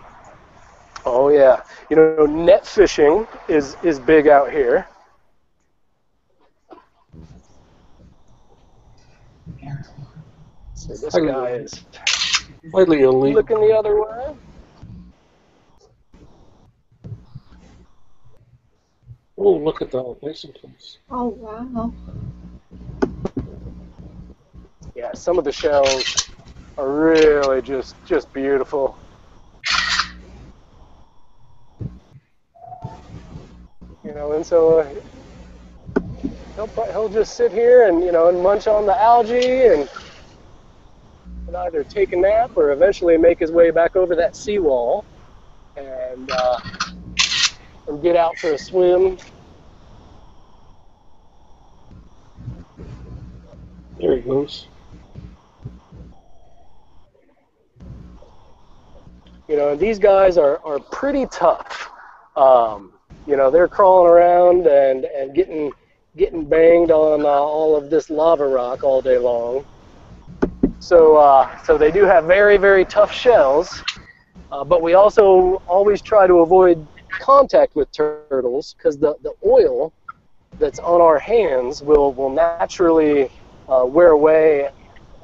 Oh, yeah. You know, net fishing is big out here. So this guy is slightly illegal. Looking the other way. Oh, look at that. Nice and close. Oh, wow. Yeah, some of the shells are really just beautiful. You know, and so he'll just sit here and, you know, and munch on the algae and either take a nap or eventually make his way back over that seawall and get out for a swim. There he goes. You know, these guys are pretty tough. You know, they're crawling around and getting banged on all of this lava rock all day long. So so they do have very, very tough shells, but we also always try to avoid contact with turtles because the oil that's on our hands will naturally wear away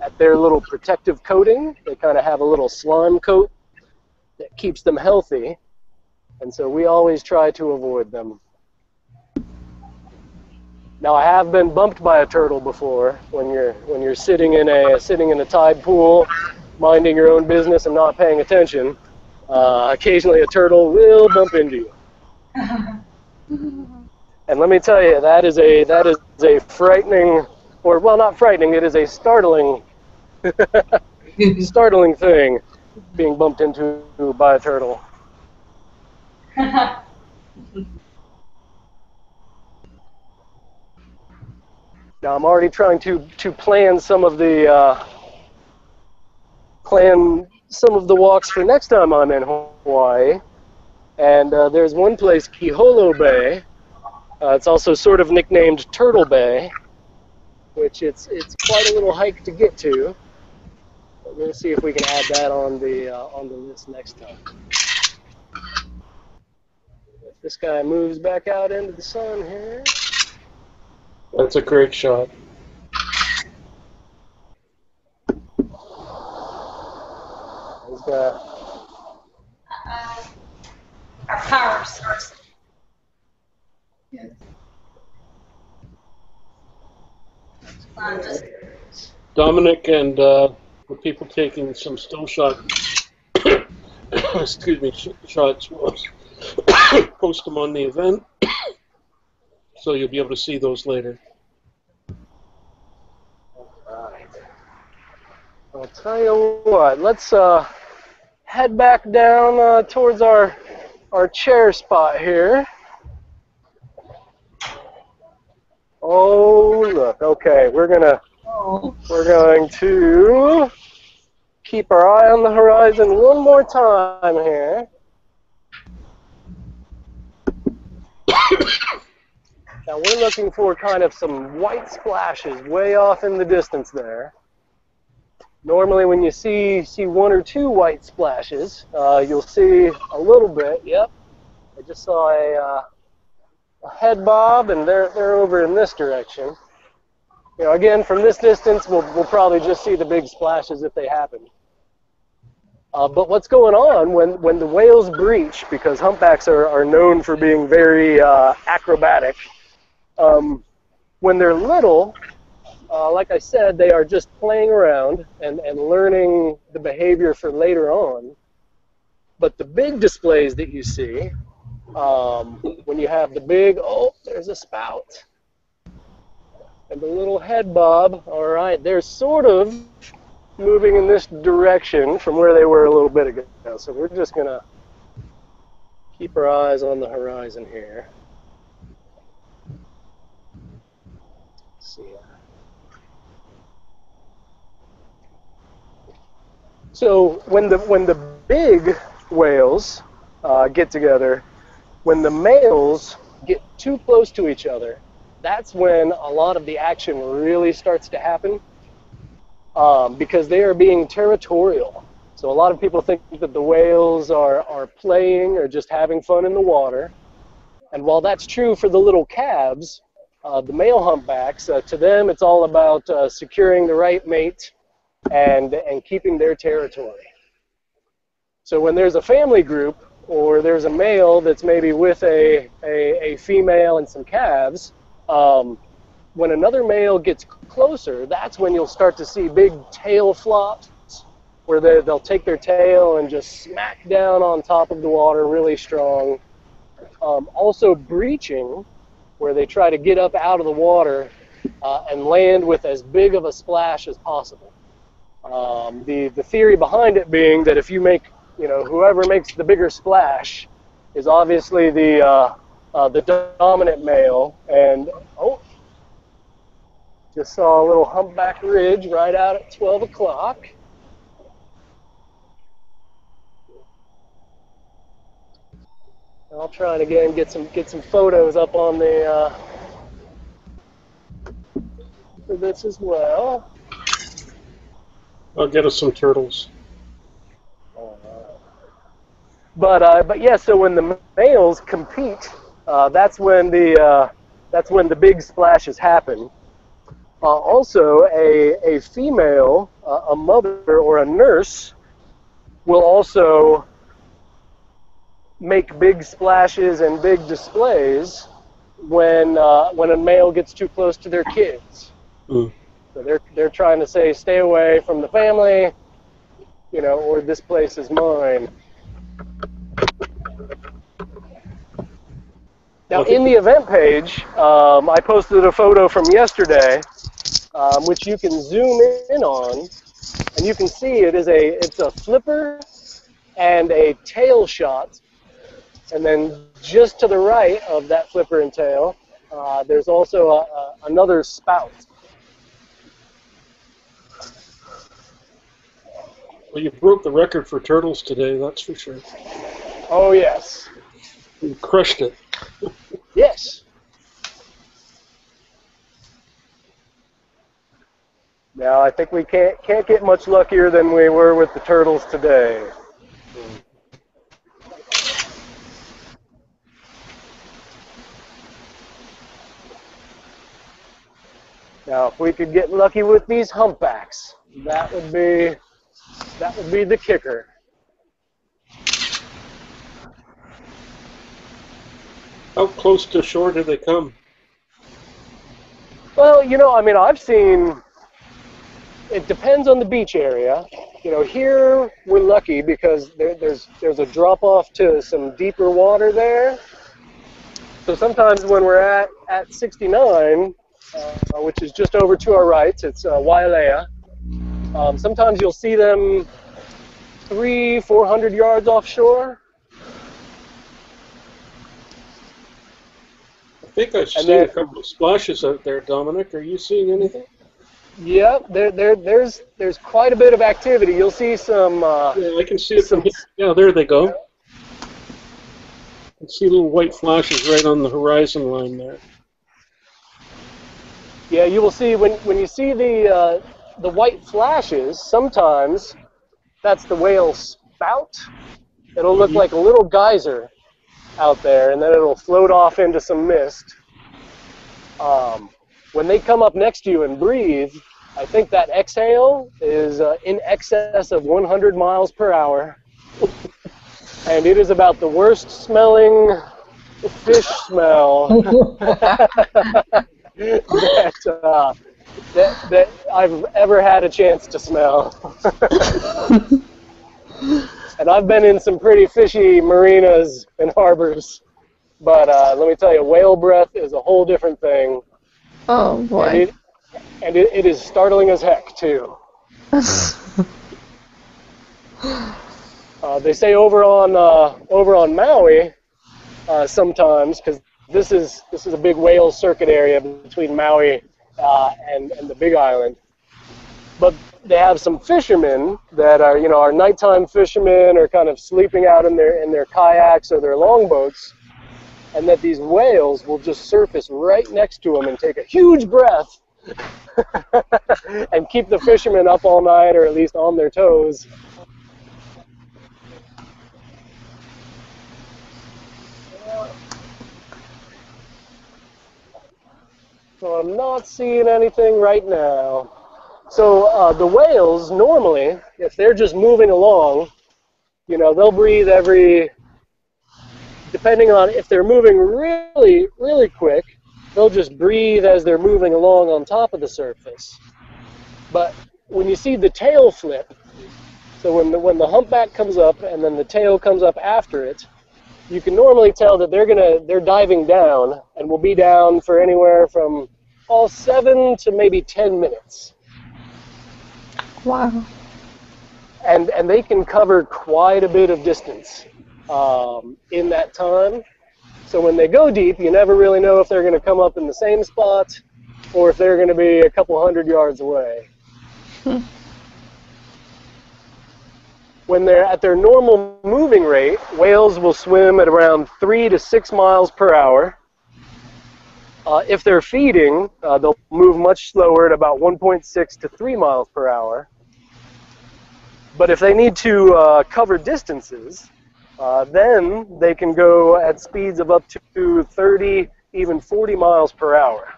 at their little protective coating. They kind of have a little slime coat that keeps them healthy, and so we always try to avoid them. Now, I have been bumped by a turtle before when you're sitting in a tide pool, minding your own business and not paying attention. Occasionally a turtle will bump into you. And let me tell you, that is a frightening, or well, not frightening, it is a startling thing being bumped into by a turtle. Now I'm already trying to plan some of the walks for next time I'm in Hawaii, and there's one place, Kiholo Bay. It's also sort of nicknamed Turtle Bay, which it's quite a little hike to get to. But we'll see if we can add that on the list next time. If this guy moves back out into the sun here. That's a great shot. He's got our power source. Yes. Dominic and the people taking some still shots. Excuse me, shots. Post them on the event. So you'll be able to see those later. Alright. I'll tell you what, let's head back down towards our chair spot here. Oh look, okay, we're going to keep our eye on the horizon one more time here. Now we're looking for kind of some white splashes way off in the distance there. Normally when you see one or two white splashes, you'll see a little bit. Yep, I just saw a head bob, and they're over in this direction. You know, again, from this distance, we'll probably just see the big splashes if they happen. But what's going on when the whales breach, because humpbacks are known for being very acrobatic. When they're little, like I said, they are just playing around and learning the behavior for later on. But the big displays that you see, when you have the big, oh, there's a spout, and the little head bob, all right, they're sort of moving in this direction from where they were a little bit ago. So we're just going to keep our eyes on the horizon here. So when the big whales get together, when the males get too close to each other, that's when a lot of the action really starts to happen, because they are being territorial. So a lot of people think that the whales are playing or just having fun in the water, and while that's true for the little calves, the male humpbacks, to them, it's all about securing the right mate and keeping their territory. So when there's a family group, or there's a male that's maybe with a female and some calves, when another male gets closer, that's when you'll start to see big tail flops, where they'll take their tail and just smack down on top of the water really strong. Also breaching, where they try to get up out of the water and land with as big of a splash as possible. The theory behind it being that if you make, you know, whoever makes the bigger splash is obviously the dominant male. And oh, just saw a little humpback ridge right out at 12 o'clock. I'll try and again get some photos up on the for this as well. I'll get us some turtles. But yeah, so when the males compete, that's when the big splashes happen. Also, a female, a mother or a nurse, will also make big splashes and big displays when a male gets too close to their kids. Mm. So they're trying to say, stay away from the family, you know, or this place is mine. Now in the event page, I posted a photo from yesterday, which you can zoom in on, And you can see it is it's a flipper and a tail shot. And then just to the right of that flipper and tail, there's also another spout. Well, you broke the record for turtles today, that's for sure. Oh, yes. You crushed it. Yes. Now, I think we can't get much luckier than we were with the turtles today. Now, if we could get lucky with these humpbacks, that would be the kicker. How close to shore do they come? Well, you know, I mean, I've seen. It depends on the beach area. You know, here we're lucky because there's a drop off to some deeper water there. So sometimes when we're at 69, which is just over to our right, it's Waialea. Sometimes you'll see them 300-400 yards offshore. I think I've seen a couple of splashes out there, Dominic. Are you seeing anything? Yeah, there's quite a bit of activity. You'll see some. Yeah, I can see it from here. Yeah, there they go. I see little white flashes right on the horizon line there. Yeah, you will see when you see the white flashes. Sometimes that's the whale spout. It'll look like a little geyser out there, and then it'll float off into some mist. When they come up next to you and breathe, I think that exhale is in excess of 100 miles per hour. And it is about the worst smelling fish smell that I've ever had a chance to smell. And I've been in some pretty fishy marinas and harbors. But let me tell you, whale breath is a whole different thing. Oh, boy. And it is startling as heck, too. They say over on Maui sometimes, because this is a big whale circuit area between Maui and the Big Island. But they have some fishermen that are, you know, our nighttime fishermen are kind of sleeping out in their kayaks or their longboats. And that these whales will just surface right next to them and take a huge breath and keep the fishermen up all night, or at least on their toes. So I'm not seeing anything right now. So the whales normally, if they're just moving along, you know, they'll breathe every... Depending on if they're moving really, really quick, they'll just breathe as they're moving along on top of the surface. But when you see the tail flip, so when the humpback comes up and then the tail comes up after it, you can normally tell that they're diving down and will be down for anywhere from 7 to maybe 10 minutes. Wow. And they can cover quite a bit of distance in that time. So when they go deep, you never really know if they're going to come up in the same spot or if they're going to be a couple hundred yards away. When they're at their normal moving rate, whales will swim at around 3 to 6 miles per hour. If they're feeding, they'll move much slower at about 1.6 to 3 miles per hour. But if they need to cover distances, then they can go at speeds of up to 30, even 40 miles per hour.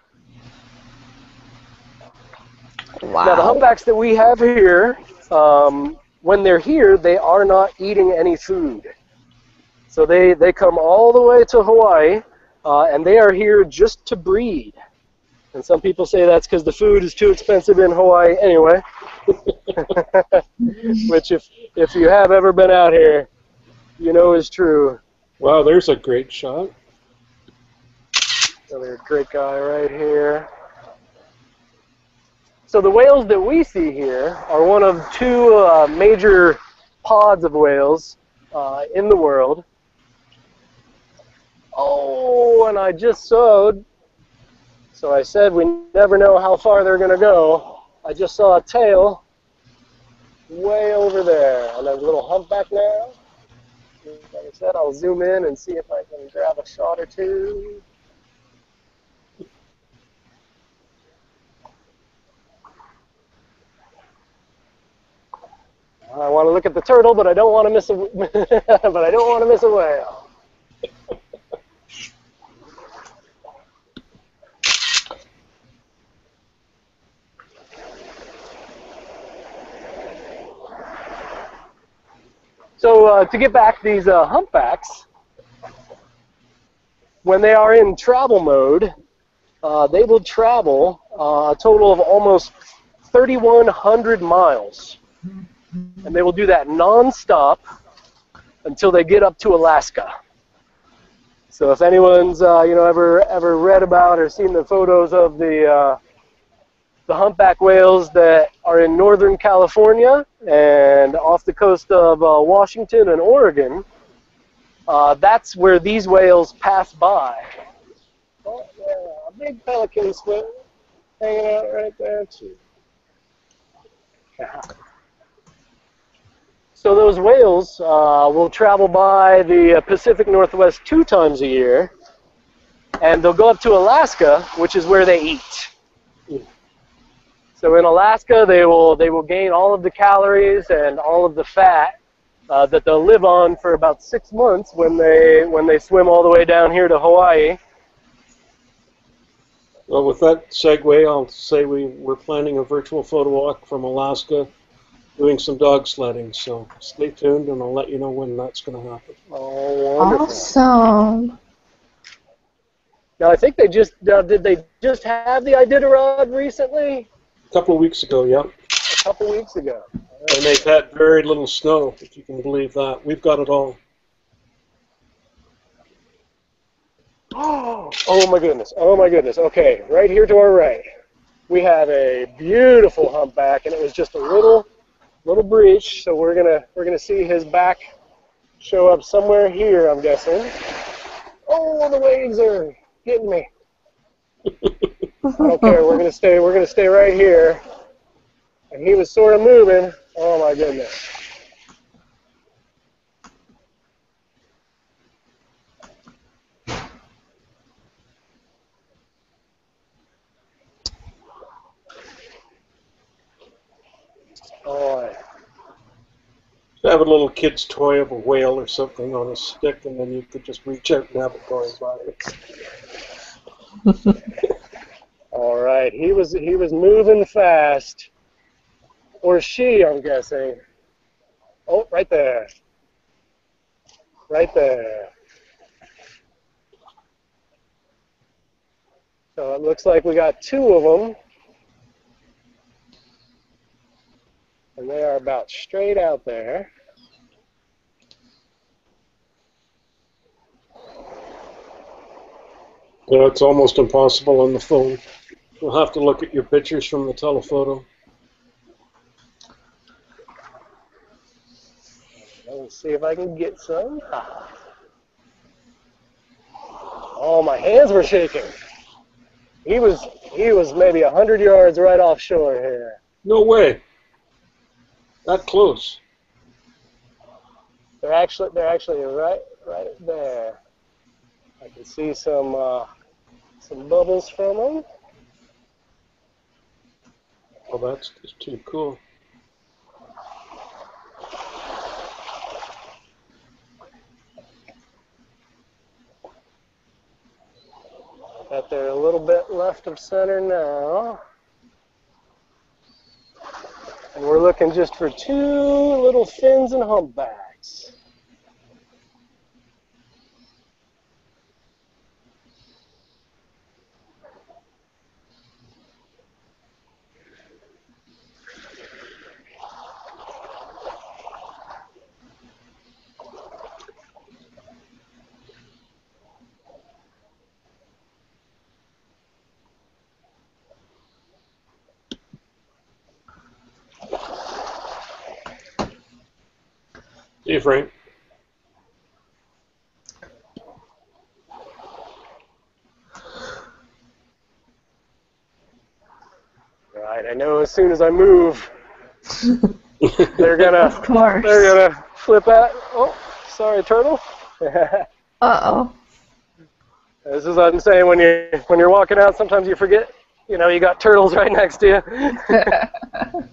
Wow. Now, the humpbacks that we have here, when they're here, they are not eating any food. So they come all the way to Hawaii, and they are here just to breed. And some people say that's because the food is too expensive in Hawaii anyway. Which, if you have ever been out here, you know is true. Wow, there's a great shot. Another great guy right here. So the whales that we see here are one of two major pods of whales in the world. Oh, and I just sowed. So I said we never know how far they're going to go. I just saw a tail way over there. And a little humpback now. Like I said, I'll zoom in and see if I can grab a shot or two. I want to look at the turtle, but I don't want to miss a but I don't want to miss a whale. So to get back, these humpbacks, when they are in travel mode, they will travel a total of almost 3,100 miles. And they will do that nonstop until they get up to Alaska. So if anyone's you know, ever read about or seen the photos of the humpback whales that are in northern California and off the coast of Washington and Oregon, that's where these whales pass by. Oh, yeah, a big pelican squid hanging out right there too. Yeah. So those whales will travel by the Pacific Northwest 2 times a year, and they'll go up to Alaska, which is where they eat. So in Alaska, they will gain all of the calories and all of the fat that they'll live on for about 6 months when they swim all the way down here to Hawaii. Well, with that segue, I'll say we're planning a virtual photo walk from Alaska, doing some dog sledding. So stay tuned, and I'll let you know when that's going to happen. Oh, wonderful. Awesome. Now I think they just did they just have the Iditarod recently? A couple of weeks ago, yeah. A couple of weeks ago. And they've had very little snow, if you can believe that. We've got it all. Oh my goodness, oh my goodness. Okay, right here to our right, we had a beautiful humpback, and it was just a little breach, so we're gonna see his back show up somewhere here, I'm guessing. Oh, the waves are getting me. I don't care. We're gonna stay right here. And he was sort of moving. Oh my goodness. All right. Have a little kid's toy of a whale or something on a stick, and then you could just reach out and have it going by. All right, he was moving fast, or she, I'm guessing. Oh, right there, right there. So it looks like we got 2 of them, and they are about straight out there. Yeah, it's almost impossible on the phone. We'll have to look at your pictures from the telephoto. Let's see if I can get some. Oh, my hands were shaking. He was maybe 100 yards right offshore here. No way. That close. They're actually right there. I can see some bubbles from them. Oh, that's just too cool. I bet they're a little bit left of center now. And we're looking just for 2 little fins and humpbacks. See you, Frank. Right, I know as soon as I move, they're gonna flip out. Oh, sorry, turtle. Uh-oh. This is what I'm saying when you're walking out. Sometimes you forget. You know, you got turtles right next to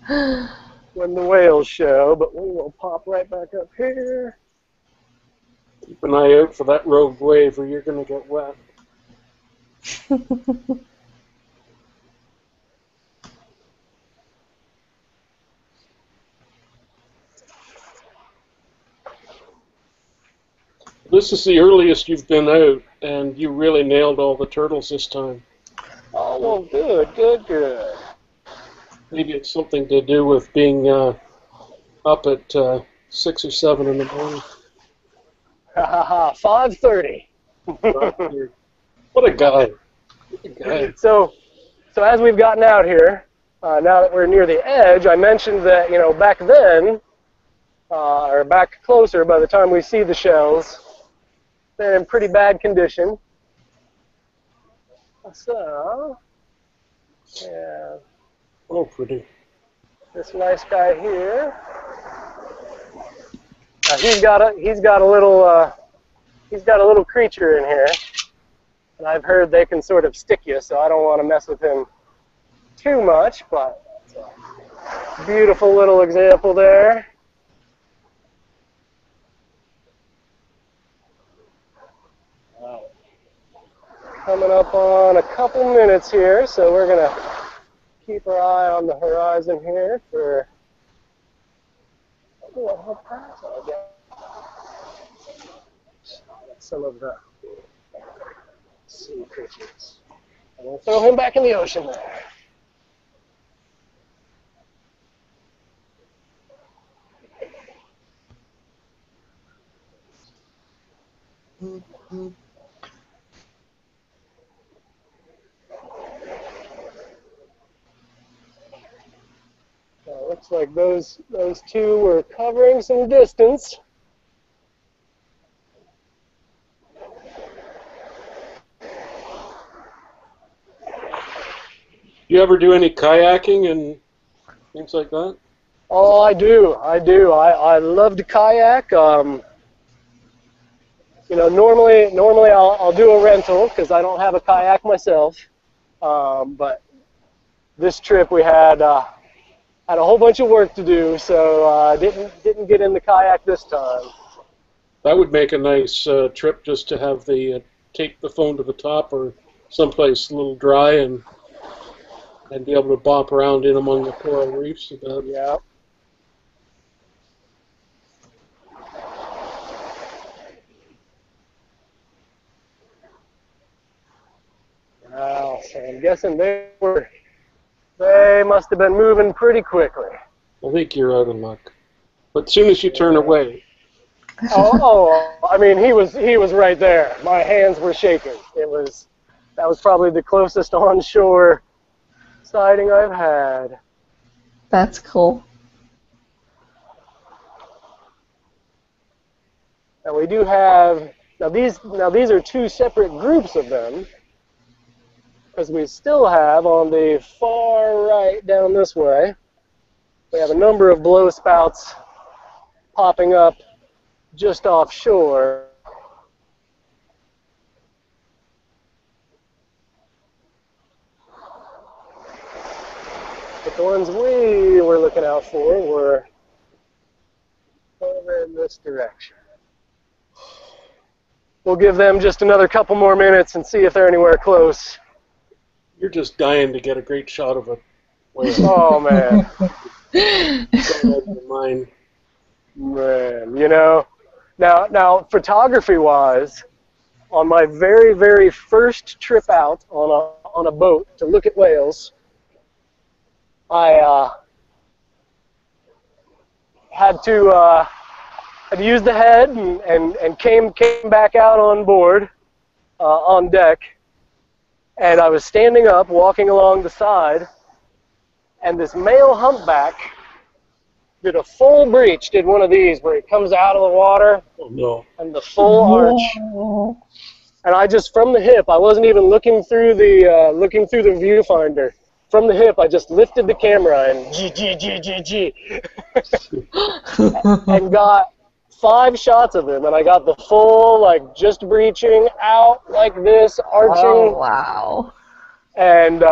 you. When the whales show, but we will pop right back up here. Keep an eye out for that rogue wave, or you're gonna get wet. This is the earliest you've been out, and you really nailed all the turtles this time. Oh, well, good, good, good. Maybe it's something to do with being up at 6 or 7 in the morning. Ha ha ha, 5:30. What a guy. What a guy. So as we've gotten out here, now that we're near the edge, I mentioned that, you know, back then, or back closer, by the time we see the shells, they're in pretty bad condition. So, yeah. Oh, pretty. This nice guy here. He's got a little creature in here, and I've heard they can sort of stick you, so I don't want to mess with him too much. But beautiful little example there. Coming up on a couple minutes here, so we're gonna keep our eye on the horizon here for. Some of the sea creatures. I'm gonna throw him back in the ocean there. Mm-hmm. Looks like those two were covering some distance. You ever do any kayaking and things like that? Oh, I do. I love to kayak. You know, normally I'll do a rental because I don't have a kayak myself. But this trip we had. Had a whole bunch of work to do, so I didn't get in the kayak this time. That would make a nice trip, just to have the take the phone to the top or someplace a little dry and be able to bop around in among the coral reefs. About. Yeah. Wow. So I'm guessing they were. They must have been moving pretty quickly. I think you're out of luck. But as soon as you turn away. Oh, I mean, he was right there. My hands were shaking. That was probably the closest onshore sighting I've had. That's cool. And we do have now these are two separate groups of them. Because we still have on the far right down this way, we have a number of blow spouts popping up just offshore. But the ones we were looking out for were over in this direction. We'll give them just another couple more minutes and see if they're anywhere close. You're just dying to get a great shot of a whale. Oh, man. Man, you know, now photography-wise, on my very, very first trip out on a boat to look at whales, I had to use the head and came back out on board, on deck. And I was standing up, walking along the side, and this male humpback did a full breach, did one of these where it comes out of the water and the full arch. And I just, from the hip, I wasn't even looking through the viewfinder. From the hip, I just lifted the camera and and got 5 shots of him, and I got the full, like, just breaching out like this, arching. Oh, wow. And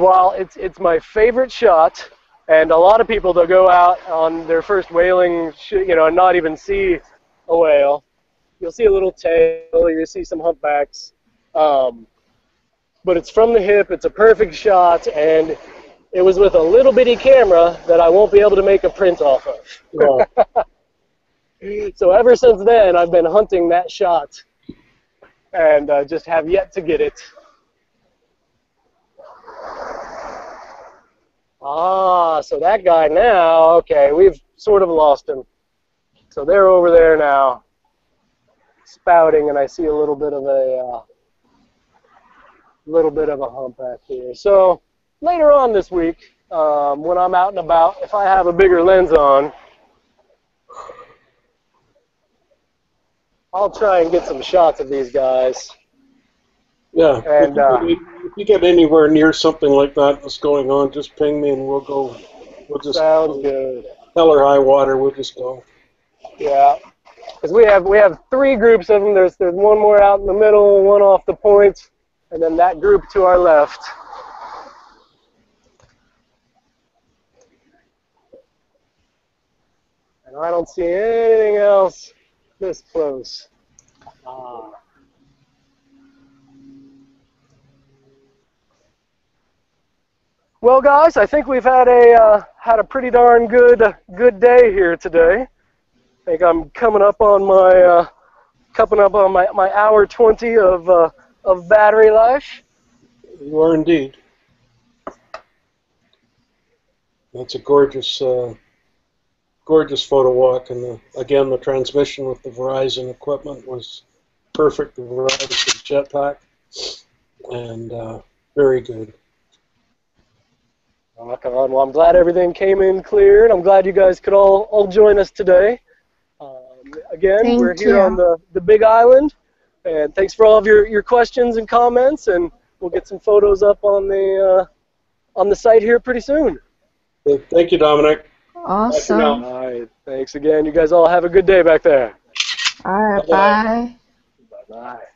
while it's my favorite shot, and a lot of people, they'll go out on their first whaling, you know, and not even see a whale. You'll see a little tail, you'll see some humpbacks. But it's from the hip, it's a perfect shot, and it was with a little bitty camera that I won't be able to make a print off of. No. So ever since then, I've been hunting that shot, and I just have yet to get it. Ah, so that guy now, okay, we've sort of lost him. So they're over there now, spouting, and I see a little bit of a humpback here. So later on this week, when I'm out and about, if I have a bigger lens on, I'll try and get some shots of these guys. Yeah, and if you get anywhere near something like that that's going on, just ping me and we'll go. We'll just sounds good. Hell or high water, we'll just go. Yeah, because we have 3 groups of them. There's one more out in the middle, one off the point, and then that group to our left. And I don't see anything else this close. Well, guys, I think we've had a pretty darn good day here today. I think I'm coming up on my my hour 20 of battery life. You are indeed. That's a gorgeous gorgeous photo walk, and again the transmission with the Verizon equipment was perfect. The Verizon jetpack, and very good. Rock on. Well, I'm glad everything came in clear, and I'm glad you guys could all join us today. Again, we're here on the Big Island, and thanks for all of your questions and comments, and we'll get some photos up on the site here pretty soon. Thank you, Dominic. Awesome. All right. Thanks again. You guys all have a good day back there. All right. Bye-bye. Bye-bye.